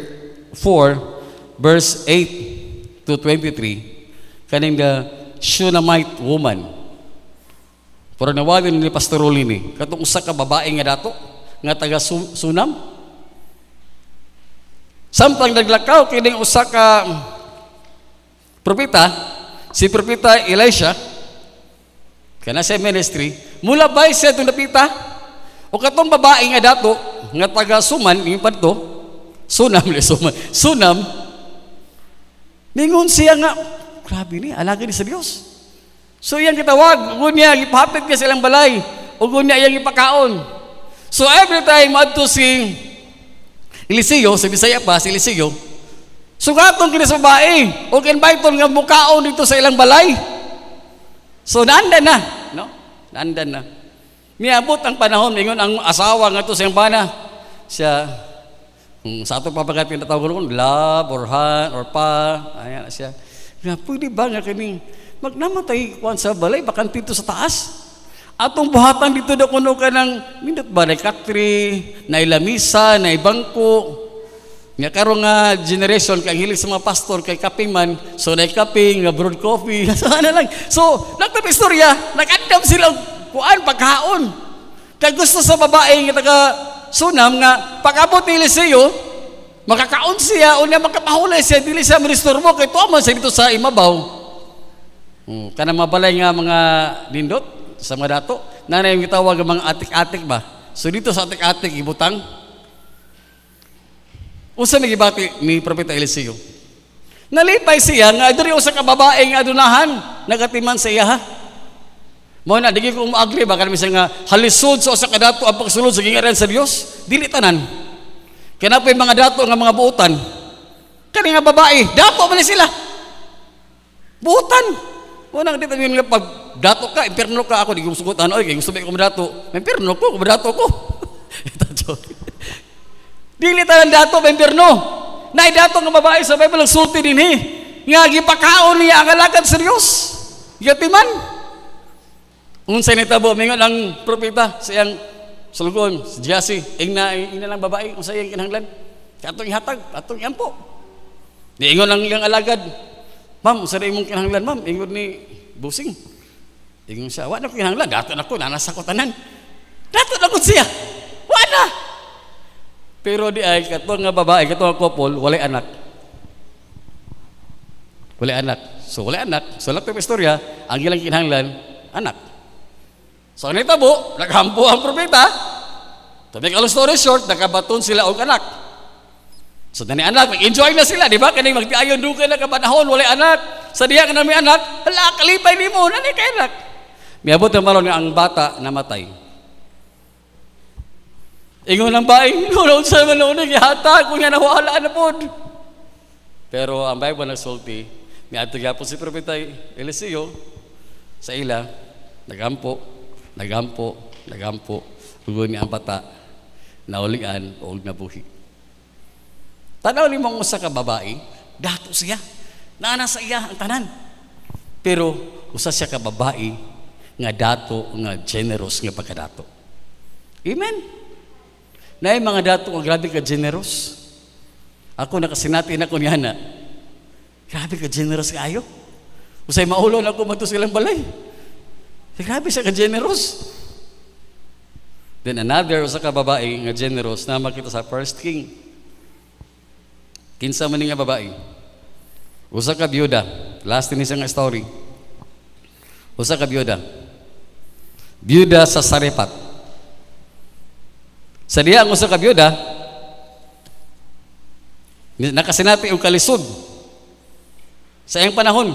4 verse 8 to 23 kaning the Shunammite woman. Pero nawali ni Pastor Rolini katong usa ka babae nga dato nga taga Sunam. Samtang naglakaw kining usa ka propeta, si propeta Elisha kana sa ministry, mula ba siya itong napita? O katong babae nga dato, nga taga Suman, yung panto, Sunam, ningon siya nga, grabe ni, alaga ni sa Diyos. So iyang kitawag, gunya, ipapit niya silang balay, o gunya iyang ipakaon. So every time, adto si Eliseo, si Bisaya pa, si Eliseo, Sugatong kini sa babae, o kinbaitol nga mukaon dito sa ilang balay. So naandan na, no? Naandan na. Miabot ang panahon, ingon ang asawa nga to sa iyang bana. Siya, sa ato papagat pinatawag ko, love, or hand, or pa, ayan siya. Na, pwede ba nga kaming magnamatay kuan sa balay, bakan dito sa taas? Atong buhatan dito na kuno ka ng minut ba, na katri, na ilamisa, na ibangko. Nga karon nga generation kang hilig sa mga pastor kay kaping man, so nay kaping nga broad coffee sana lang. So nagtap istorya, nag-andam sila kuan pagkaon. Kay gusto sa babae nga taga Sunam nga pag-abot nila sa iyo, makakaon siya o niya makapahulay siya dili sa maristorbo kay tuwa man sa dito sa imabaw. Kana mabalay nga mga nindot sa mga dato, nanay ang gitawag nga mga atik-atik ba. So dito sa atik-atik ibutang usa nagibati ni Propeta Eliseo. Nalipay siya nga adiri usa ka babaeng adunahan nagatiman sa iya ha. Mao na digi ko agree ba kan misal nga halisod sa usa ka dato ang pagsulod sa gingaran sa Dios, dili tanan. Kanapay mga dato nga mga buutan. Kani nga babae, dato man sila. Buutan. Mao na dito nga pag dato ka, impierno ka ako digi sugutan oy kay gusto ba ko madato. Impierno ko madato ko. Dili tanan dato ba impierno. Nay dato nga babae sa Bible nagsulti dinhi nga gipakaon niya ang alagad sa Dios. Yatiman. Unsa ni tabo mingon ang propeta sa iyang sulgon, si Jesse, ingna lang babae unsa iyang kinahanglan? Atong ihatag, atong iampo. Niingon ang iyang alagad. Ma'am, unsa imong kinahanglan, ma'am? Ingon ni Busing. Ingon siya, wa na ko kinahanglan, dato na ko nanasa ko tanan. Dato na ko siya. Wa na. Pero di ay katong nga babae, katong nga couple, walay anak. Walay anak. So walay anak. So lahat ng istorya, ang ilang kinahanglan, anak. So ang itabo, naghampo ang propeta. To make a long story short, nakabaton sila og anak. So dani anak, mag-enjoy na sila, di ba? Kani magtiayon duka na kabanahon, walay anak. Sa diya ka na may anak, hala, kalipay ni mo, nani ka anak. Miabot ang maron nga ang bata namatay. Ingon lang ba, ingon sa manunog, ihata, kung nga nawala na po. Pero ang Bible nagsulti, may atagya po si Propeta Eliseo sa ila, nagampo, huwag niya ang bata, naulian, o nabuhi. Tanaw ni mong usa ka babae, dato siya, naana sa iya ang tanan. Pero usa siya ka babae, nga dato, nga generous, nga pagkadato. Amen? Nay mga dato ang grabe ka generous. Ako nakasinati na ko niya na. Grabe ka generous kayo. Usay maulo na ko matos ilang balay. Grabe siya ka generous. Then another usa ka babae nga generous na makita sa First King. Kinsa man nga babae. Usa ka byuda. Last ni siya nga story. Usa ka byuda. Byuda sa Sarepat. Sa diya ang usa ka byuda nakasinati og kalisod sa iyang panahon.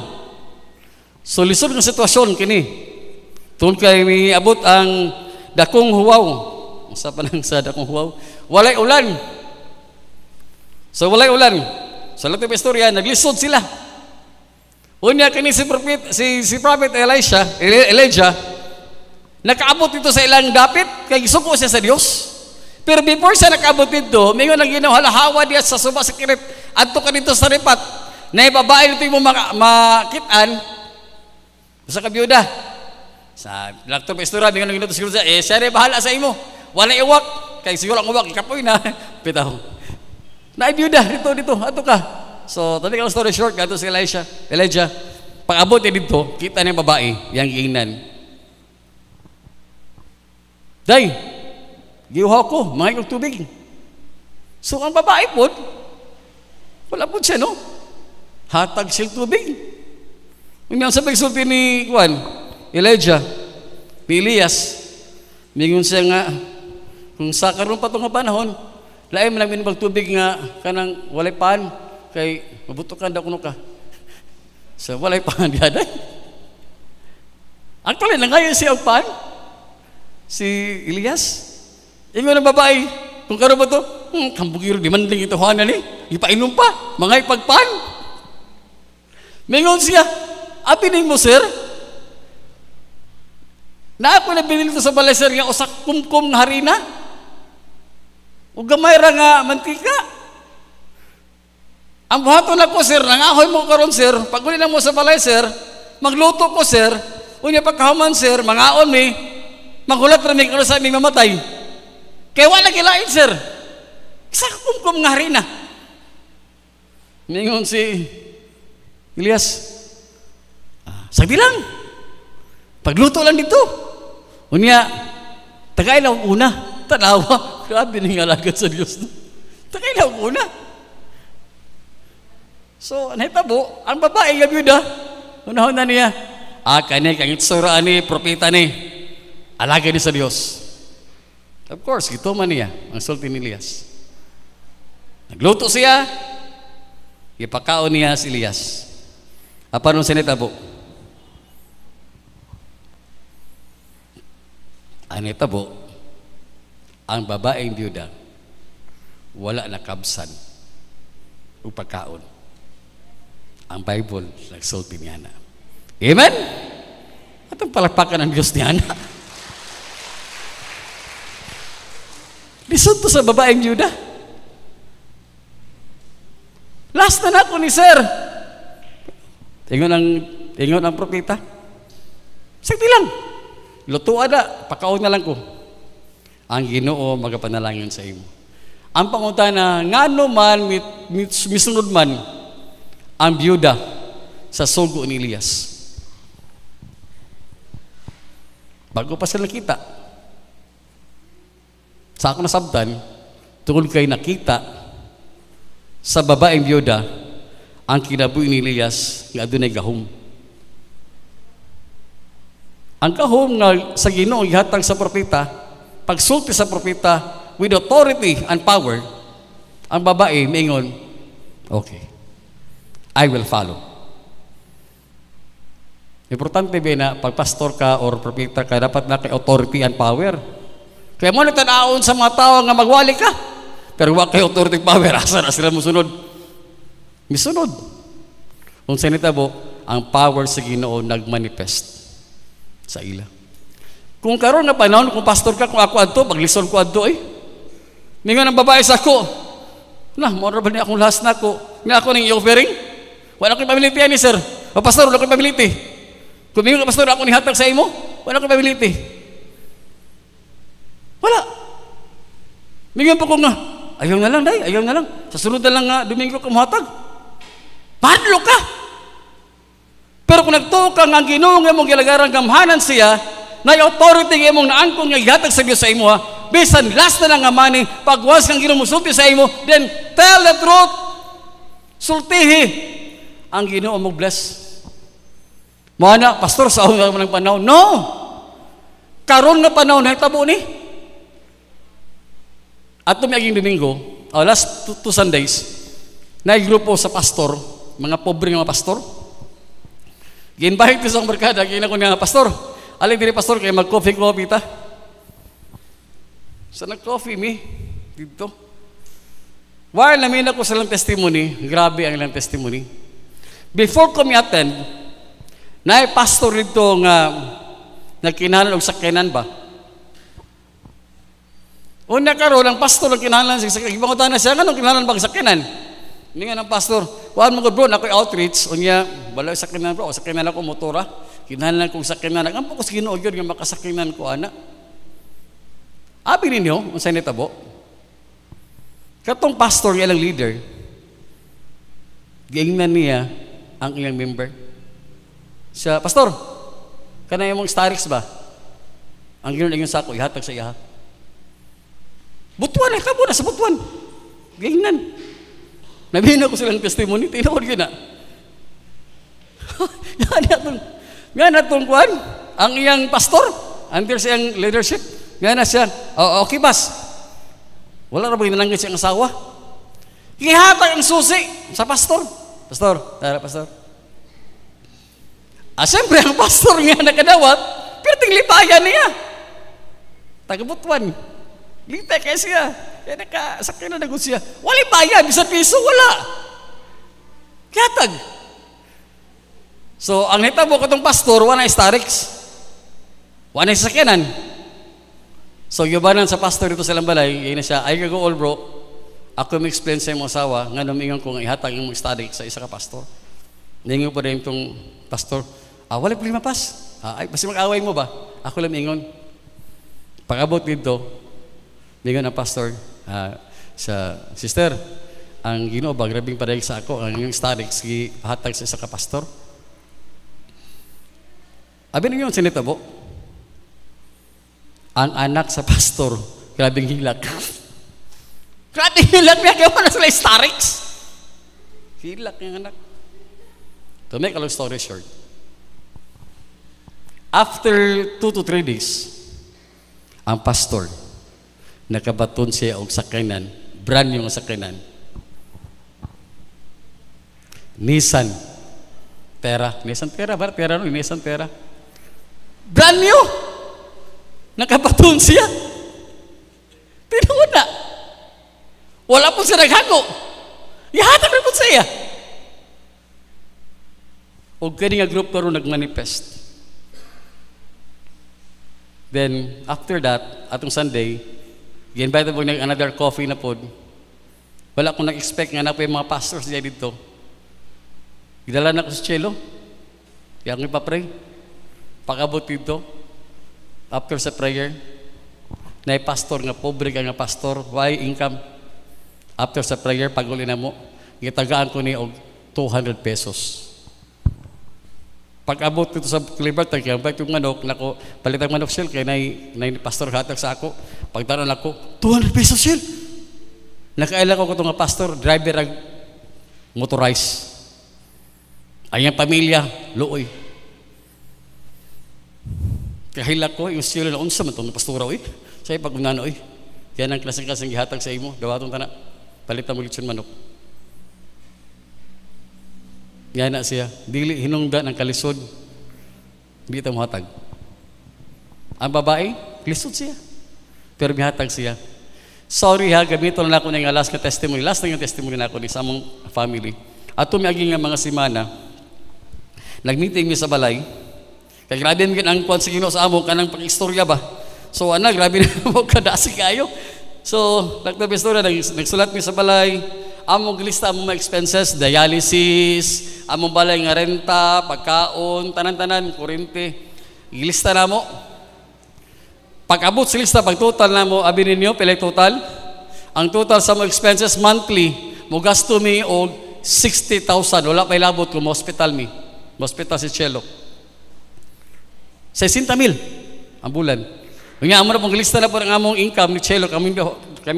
So lisod nga sitwasyon kini. Tungod kay miabot ang dakong huwaw. Usa pa nang sa dakong huwaw, walay ulan. So walay ulan. So lahat ng istorya naglisod sila. Unya kini si prophet Elijah nakaabot dito sa ilang dapit kay gisuko siya sa Dios. Pero before siya nakaabot dito, mingon ang ginahalhawa diya sa suba sa kirit. Adto ka dito sa ripat. Nay babae dito mo makitaan. Usa ka byuda. Sa lakto pa istorya mingon ang ginato sa eh siya ray bahala sa imo. Wala iwak kay siguro ang iwak kapoy na bitaw. Nay byuda dito adto ka. So tadi ka story short adto si Elijah. Pag-abot dito, kita ni babae yang giingnan. Day giuha ko, mga ikong tubig. So ang babae po, wala po siya, no? Hatag siyang tubig. Ngayon sa pagsulti ni Juan, Elijah, ni Elias, mingon siya nga, kung sa karoon pa itong panahon, laim lang minibang tubig nga kanang walay paan, kay mabutukan daw kuno ka. So walay paan, gaday. Actually, nangayon siya ang paan, si Elias. Ingon ang babae, kung karo ba ito? Kambugiro, di man lang ito, huwanan eh. Ipainom pa, mga ipagpan. Mingon siya, apin din mo, sir? Na ako nabinil to sa balay, sir, nga usak kumkum na harina. O gamay ra nga mantika. Ang buhaton ako, sir, nangahoy mo karon, sir. Paguli na mo sa balay, sir, magluto ko, sir. Unya pagkahaman, sir, mangaon mi, maghulat ra mi karon sa aming mamatay. Kaya wala kilain, sir. Isa kumkum nga harina. Mingon si Elias, sabi lang, pagluto lang dito. Unya, tagailaw una, tanawa. Grabe nang alagad sa Diyos. Tagailaw una. So, naitabo, ang babae gabi na, unahon na niya, kanay, kang itsura ni, propeta ni, alaga ni sa Diyos. Of course, gito man niya, ang sulti ni Elias. Nagluto siya, ipakaon niya si Elias. Apa nung sinitabo? Ang itabo, ang babaeng biyuda, wala nakabsan o pagkaon. Ang Bible, nagsulti niya na. Amen? At ang palakpakan ng Diyos niya na. Disunto sa babaeng Juda. Last na ako ni sir. Tingon ang propeta. Sagdi lang. Lutuan na, pakaon na lang ko. Ang Ginoo magapanalangin sa imo. Ang pangutana, ngano man, misunod man, ang biyuda sa sugo ni Elias. Bago pa sila nakita. Sa ako nasabtan, tungkol kay nakita sa babaeng biyuda ang kinabuhi ni Elias nga adunay gahom. Ang gahom nga sa Ginoo ihatag sa propeta, pagsulti sa propeta with authority and power, ang babae maingon, okay, I will follow. Importante ba na pag pastor ka or propeta ka, dapat na kay authority and power. Kaya mo nagtanaon sa mga tao nga magwali ka, pero wag kay authority and power. Asa na sila musunod? Misunod. Kung sinitabo, ang power sa Ginoo nagmanifest sa ila. Kung karon na panahon, kung pastor ka, kung ako adto, paglison ko adto eh. Mingon ang babae sa ako, nah, morabal niya akong last na ako. Nga ako nang i-offering? Wala akong pability yan eh, sir. O pastor, wala akong pability. Kung mingon ka, pastor, ako ni hatag sa imo, wala akong pability. Wala. Mingon pa ko nga, ayaw na lang, day, ayaw na lang. Sa sunod na lang nga, Domingo ka muhatag. Paano ka? Pero kung nagtuo ka nga, ang Ginoo nga mong gilagaran gamhanan siya, na yung authority nga mong naangkong nga ihatag sa Diyos sa imo ha, bisan last na lang nga mani, pag once kang Ginoo musulti sa imo, then tell the truth. Sultihi ang Ginoo mong bless. Mana, pastor, sa unang ng panahon. No! Karon na panahon, nagtabo ni. At tumiaging Domingo, last two Sundays, naigrupo sa pastor, mga pobre nga mga pastor. Ginbahit ko sa merkada, ginako niya, pastor, aling diri pastor, kaya mag-coffee ta. Sa nag-coffee mi, dito. While namin ako sa ilang testimony, grabe ang ilang testimony. Before ko mi-attend, na-pastor dito nga nagkinahalan og sakyanan ba? Una karon ang pastor nagkinahalan sa sakyanan. Ibangutan na siya, anong kinahalan ba ang sakyanan? Hindi nga ng pastor, wala mo ko bro, nako'y outreach. Unya, wala yung sakyanan bro, o sakyanan ako, motora. Kinahalan kong sakyanan. Ang pokos Ginoo yun, nga makasakyanan ko, ana. Abi ninyo, ang senetabo. Katong pastor nga ilang leader, giingnan niya ang ilang member. Siya, pastor, kanay mong starix ba? Ang ginoon ang sako, ihatag sa iya. Butuan, ikaw muna sa Butuan. Giingnan. Nabihina ko silang testimony, tinawag yun na. Nga na itong kuhan, ang iyang pastor, under siyang leadership, nga na siya, okay bas, wala na ba ginananggan siyang asawa? Ihatag ang susi sa pastor. Pastor, tara pastor. Siyempre, ang pastor nga nakadawat, pero tinglipayan niya. Taga Butuan. Lita kaya siya. Kaya nakasakyan na nagod siya. Wala bayad, isang piso, wala. Katag. So, ang hitabo ko itong pastor, wala na starix. Wala na sakyanan. So, yubanan sa pastor dito sa Lambalay, yun na siya, ay ka go all bro, ako yung explain sa iyong asawa, nga namingan ko nga ihatag yung starix sa isa ka pastor. Ningon po na yung itong pastor, wala yung limapas. Basi mag-away mo ba? Ako lang ingon. Pag-abot dito, mingon ang pastor sa sister, ang Ginoo ba grabing padayag sa ako ang yung starix gihatag sa isa ka pastor. Abi ninyo sinitabo. Ang anak sa pastor, grabing hilak. Grabing hilak niya kay wala sa starix. Hilak yung anak. To make a long story short. After 2 to 3 days, ang pastor nakabaton siya og sakyanan, brand yung sakyanan. Nissan Terra. Brand new! Nakabaton siya. Tinuod na. Wala po siya naghago. Ihatag na po siya. O kani nga group karon nagmanifest. Then, after that, atong Sunday, i-invite po ng another coffee na po. Wala akong nag-expect nga na po yung mga pastors niya dito. Idala na ko sa chelo. Kaya akong ipapray. Pakabot dito. After sa prayer, na pastor nga, pobre ka nga pastor. Why income? After sa prayer, pag uli na mo, gitagaan ko niya og 200 pesos. Pag-abot dito sa Clibert, nag-invite yung manok, nako, palitang manok sila, kaya na pastor hatag sa ako. Pagtanong ako, 200 pesos sila. Nakailan ko itong pastor, driver ang motorized. Ayang pamilya, looy. Kahila ko, yung sila na unsa man itong pastura, oy. Sa'yo pag-unano, oy. Kaya ng klaseng-klaseng gihatag sa imo, dawatong tana, palitang mo litson manok. Yan na siya, dili hinungda ng kalisod, hindi ito muhatag. Ang babae, kalisod siya, pero mihatag siya. Sorry ha, gamiton na ako ng last na testimony. Last na yung testimony na ako ni sa among family. At tumiaging nga mga simana, nag-meeting mi sa balay, kaya grabe nga ang kwan sa Ginoo sa amo, kanang pag-istorya ba? So ana, grabe na mo, kadasi kayo. So, nagtabistorya, nagsulat mi sa balay, among lista among mga expenses, dialysis, among balay nga renta, pagkaon, tanan-tanan, kurente. Ilista na mo. Pag-abot sa lista, pag-total na mo, abi ninyo, pilay total. Ang total sa mga expenses monthly, mo gasto mi og 60,000. Wala pa ilabot ko, ma-hospital mi. Ma-hospital si Chelo. 60,000 ang bulan. Nga, amo na pong lista na po ng among income ni Chelo. Kami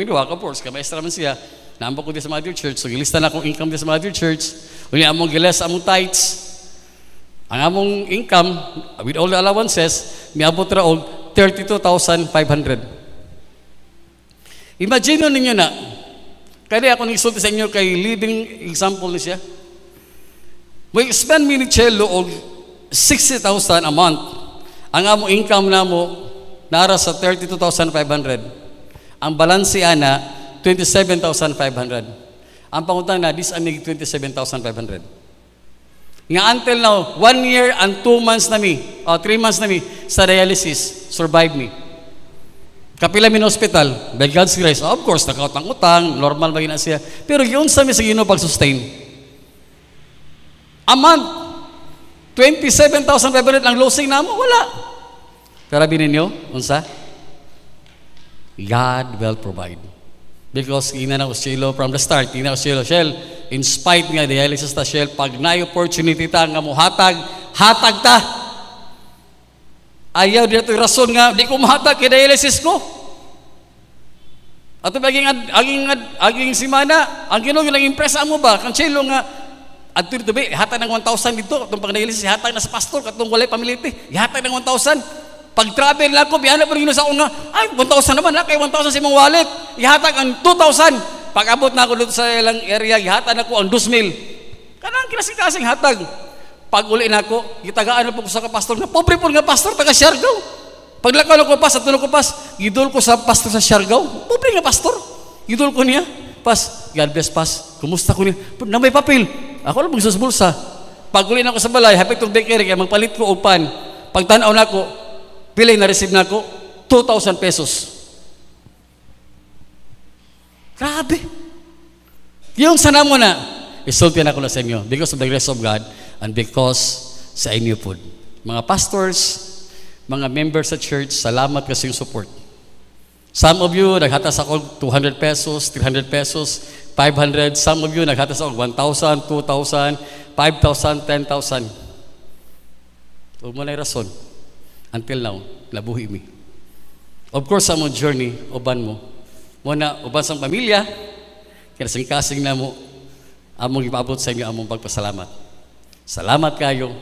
duha, of course, kamaestra man siya. Naambak ko din sa Mother Church. So, gilista na akong income din sa Mother Church. Uli, among giles, among tithes. Ang among income, with all the allowances, may abot na og 32,500. Imagine ninyo na, kaya ako nagsulti sa inyo kay leading example ni siya. May spend mi ni Chelo og 60,000 a month. Ang among income na mo, nara sa 32,500. Ang balansi ana, 27,500. Ang pangutang na, this amig 27,500. Nga until now, 1 year and 2 months na mi, 3 months na mi, sa dialysis, survive mi. Kapila mi na hospital, by God's grace, of course, nakautang-utang, normal ba yun na siya. Pero yun sa mi sa Ginoo pag-sustain. A month, 27,500 ang losing na mo, wala. Pero sabi ninyo, unsa? God will provide. Because ina na Shelo from the start, ina na Shelo, Shel, in spite nga dialysis ta Shel, pag na-opportunity ta nga mo hatag, hatag ta. Ayaw dito yung rason nga, di ko mahatag kay dialysis ko. At aging simana, ang Ginoo lang impress mo ba? Kang Shelo nga, at dito ba, hatag ng 1,000 dito, itong pag dialysis, hatag na sa pastor, katong walay pamiliti, hatag ng 1,000. Pag-travel lang ko, biyahan na po rin sa una, ay, 1,000 naman, ha? Kaya 1,000 sa imong wallet. Ihatag ang 2,000. Pag-abot na ako dito sa ilang area, ihatag na ko ang 2,000. Kanang kinasing-kasing hatag. Pag-uli na ako, gitagaan na po ko sa kapastor na, pobre po nga pastor, taga-Siargao. Paglakaw na ko pas, at tulog ko pas, idol ko sa pastor sa Siargao. Pobre nga pastor. Gitu ko niya. Pas, God bless pas. Kumusta ko niya? Nambay papel. Ako lang magsus bulsa. Pagulin ako sa balay, happy to take care kaya magpalit ko upan. Pagtanaw nako, pili na receive nako 2,000 pesos. Grabe. Yung sana mo na, isultian ako na sa inyo because of the grace of God and because sa inyo po. Mga pastors, mga members sa church, salamat kasi yung support. Some of you, naghatas ako 200 pesos, 300 pesos, 500. Some of you, naghatas ako 1,000, 2,000, 5,000, 10,000. Huwag mo na yung rason. Until now, labuhi mi. Of course, sa mong journey, uban mo. Muna, uban sa pamilya, kasing-kasing na mo, among ipaabot sa inyo, among pagpasalamat. Salamat kayo,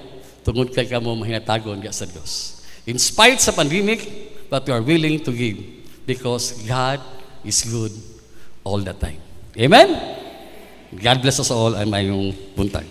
tungod kay kamo mahinatagon sa Dios. In spite sa pandemic, but we are willing to give because God is good all the time. Amen? God bless us all and mayong buntag.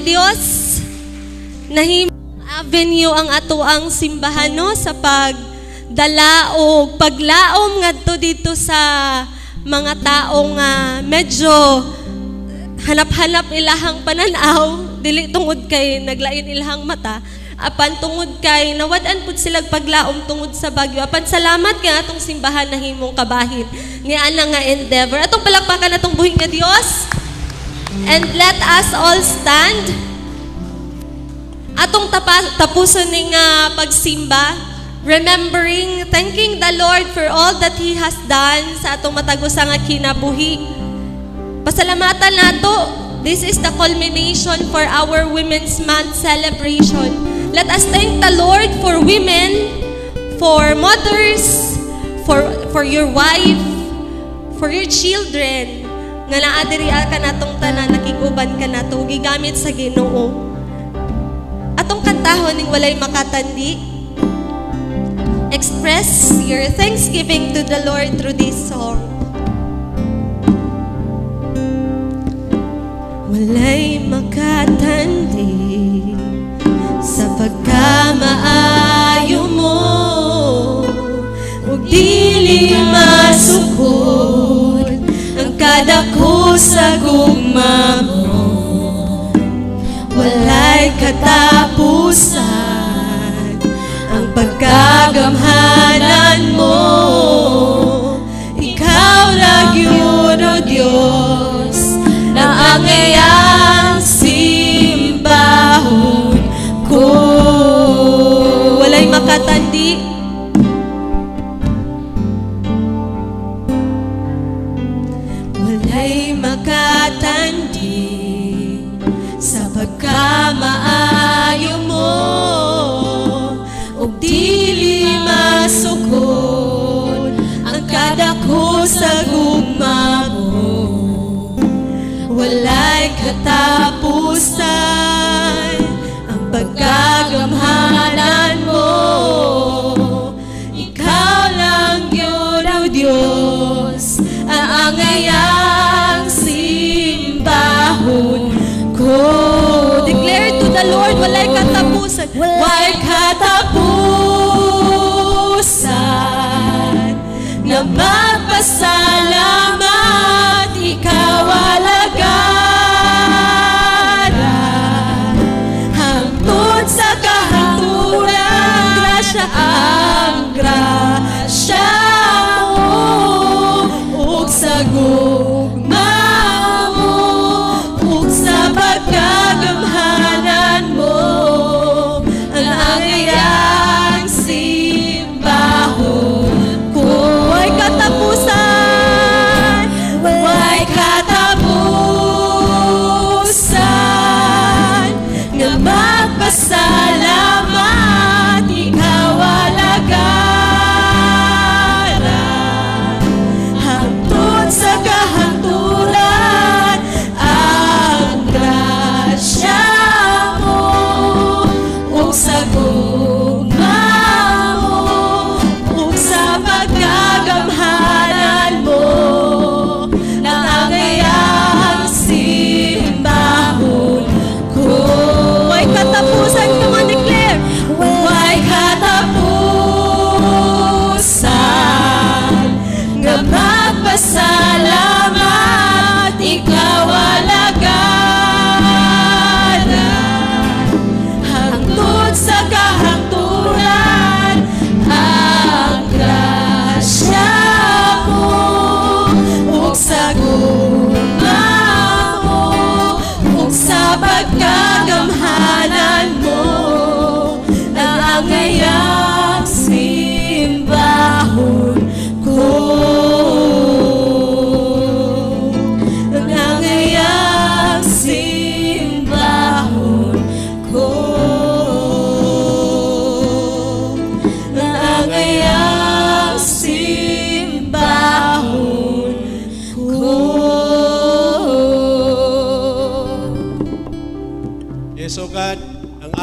Dios, nahimong avenue ang ato ang simbahan no, sa pagdala o paglaom ngadto dito sa mga taong medyo hanap-hanap ilahang pananaw, dili tungod kay naglain ilahang mata, apan tungod kay nawad-an pud sila paglaom tungod sa bagyo. Apan salamat kay atong simbahan nahimong kabahit ni ana nga endeavor. Atong palakpakan atong buhing nga Dios. And let us all stand. Atong tapuson ning pagsimba, remembering, thanking the Lord for all that He has done sa atong matagusang kinabuhi. Pasalamatan nato. This is the culmination for our Women's Month celebration. Let us thank the Lord for women, for mothers, for your wife, for your children, nga naadirial ka na itong tanan, nakiguban ka na ito, gigamit sa Ginoo. Atong kantahon ng walay makatandi, express your thanksgiving to the Lord through this song. Walay makatandi sa pagkamaayo mo, ug dili masukod ang kada ko sa gugma mo. Walay katapusan ang pagkagamhanan mo. Ikaw na gyud, O Dios, na ang iyang simbahon ko. Walay makatandi. Walay makatandi sa pagkamaayo mo, ug dili masukod ang kada ko sa gugma mo. Walay katapusan ang pagkagamhanan mo. Ikaw lang yun, O Diyos, ang iyang simbahon ko. Declare to the Lord, walay katapusan. Walay katapusan na magpasalamat. Ikaw wala ang grasya mo, ug sa gugma mo, ug sa pagkagamhanan mo, ang iyang simbahon ko. Walay katapusan, walay katapusan nga magpasalamat.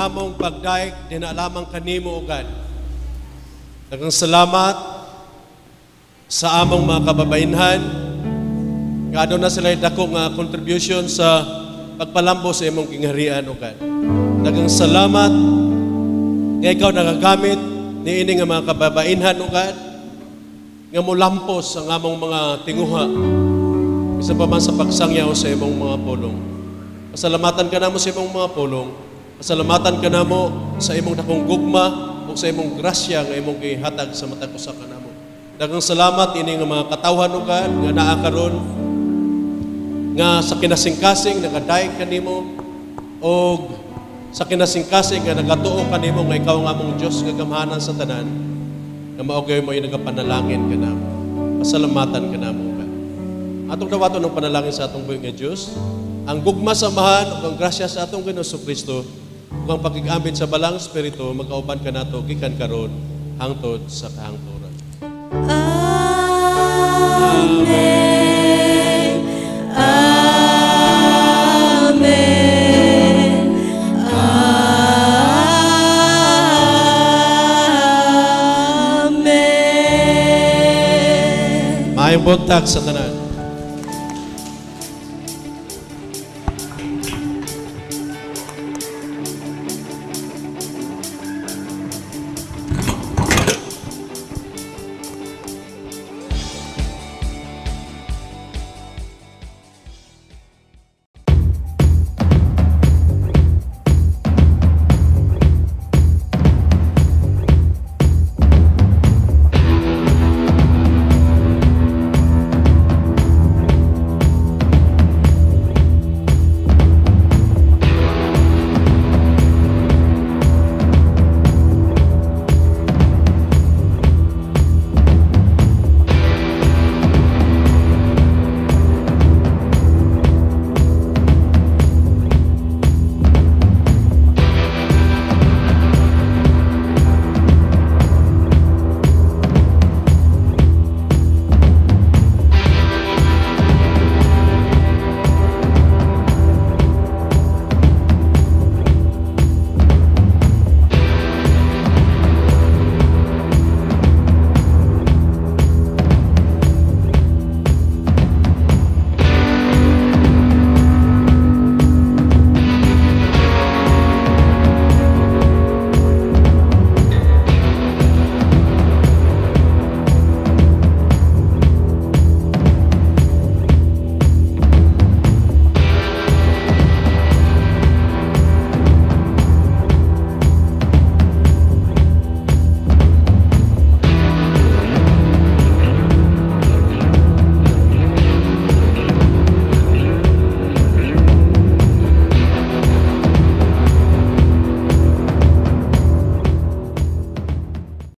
Among pagdaig dinalamang kanimo, O God. Daghang salamat sa among mga kababainhan nga aduna sila dako nga contribution sa pagpalambo sa imong kingharian, O God. Daghang salamat nga ikaw nagagamit niini nga mga kababainhan, O God, nga mulampos ang among mga tinguha bisan pa man sa pagsangyaw sa imong mga pulong. Pasalamatan ka namo sa imong mga pulong. Pasalamatan ka namo sa imong dakong gugma o sa imong grasya nga imong gihatag sa matag usa ka namo. Daghang salamat ini nga mga katawhan, O God, nga naa karon nga sa kinasingkasing nagadaig kanimo og sa kinasingkasing nga nagatuo kanimo nga ikaw nga among Dios nga gamhanan sa tanan, nga mao gyud mo nagapanalangin kanamo. Pasalamatan ka namo, O God. Atong dawaton ang panalangin sa atong buhi nga Dios. Ang gugma samahan ug ang grasya sa atong Ginoo Kristo ug ang pakig-ambit sa Balang Espiritu magkauban kanato gikan karon hangtod sa kahangturan. Tayong buntag, Satanas.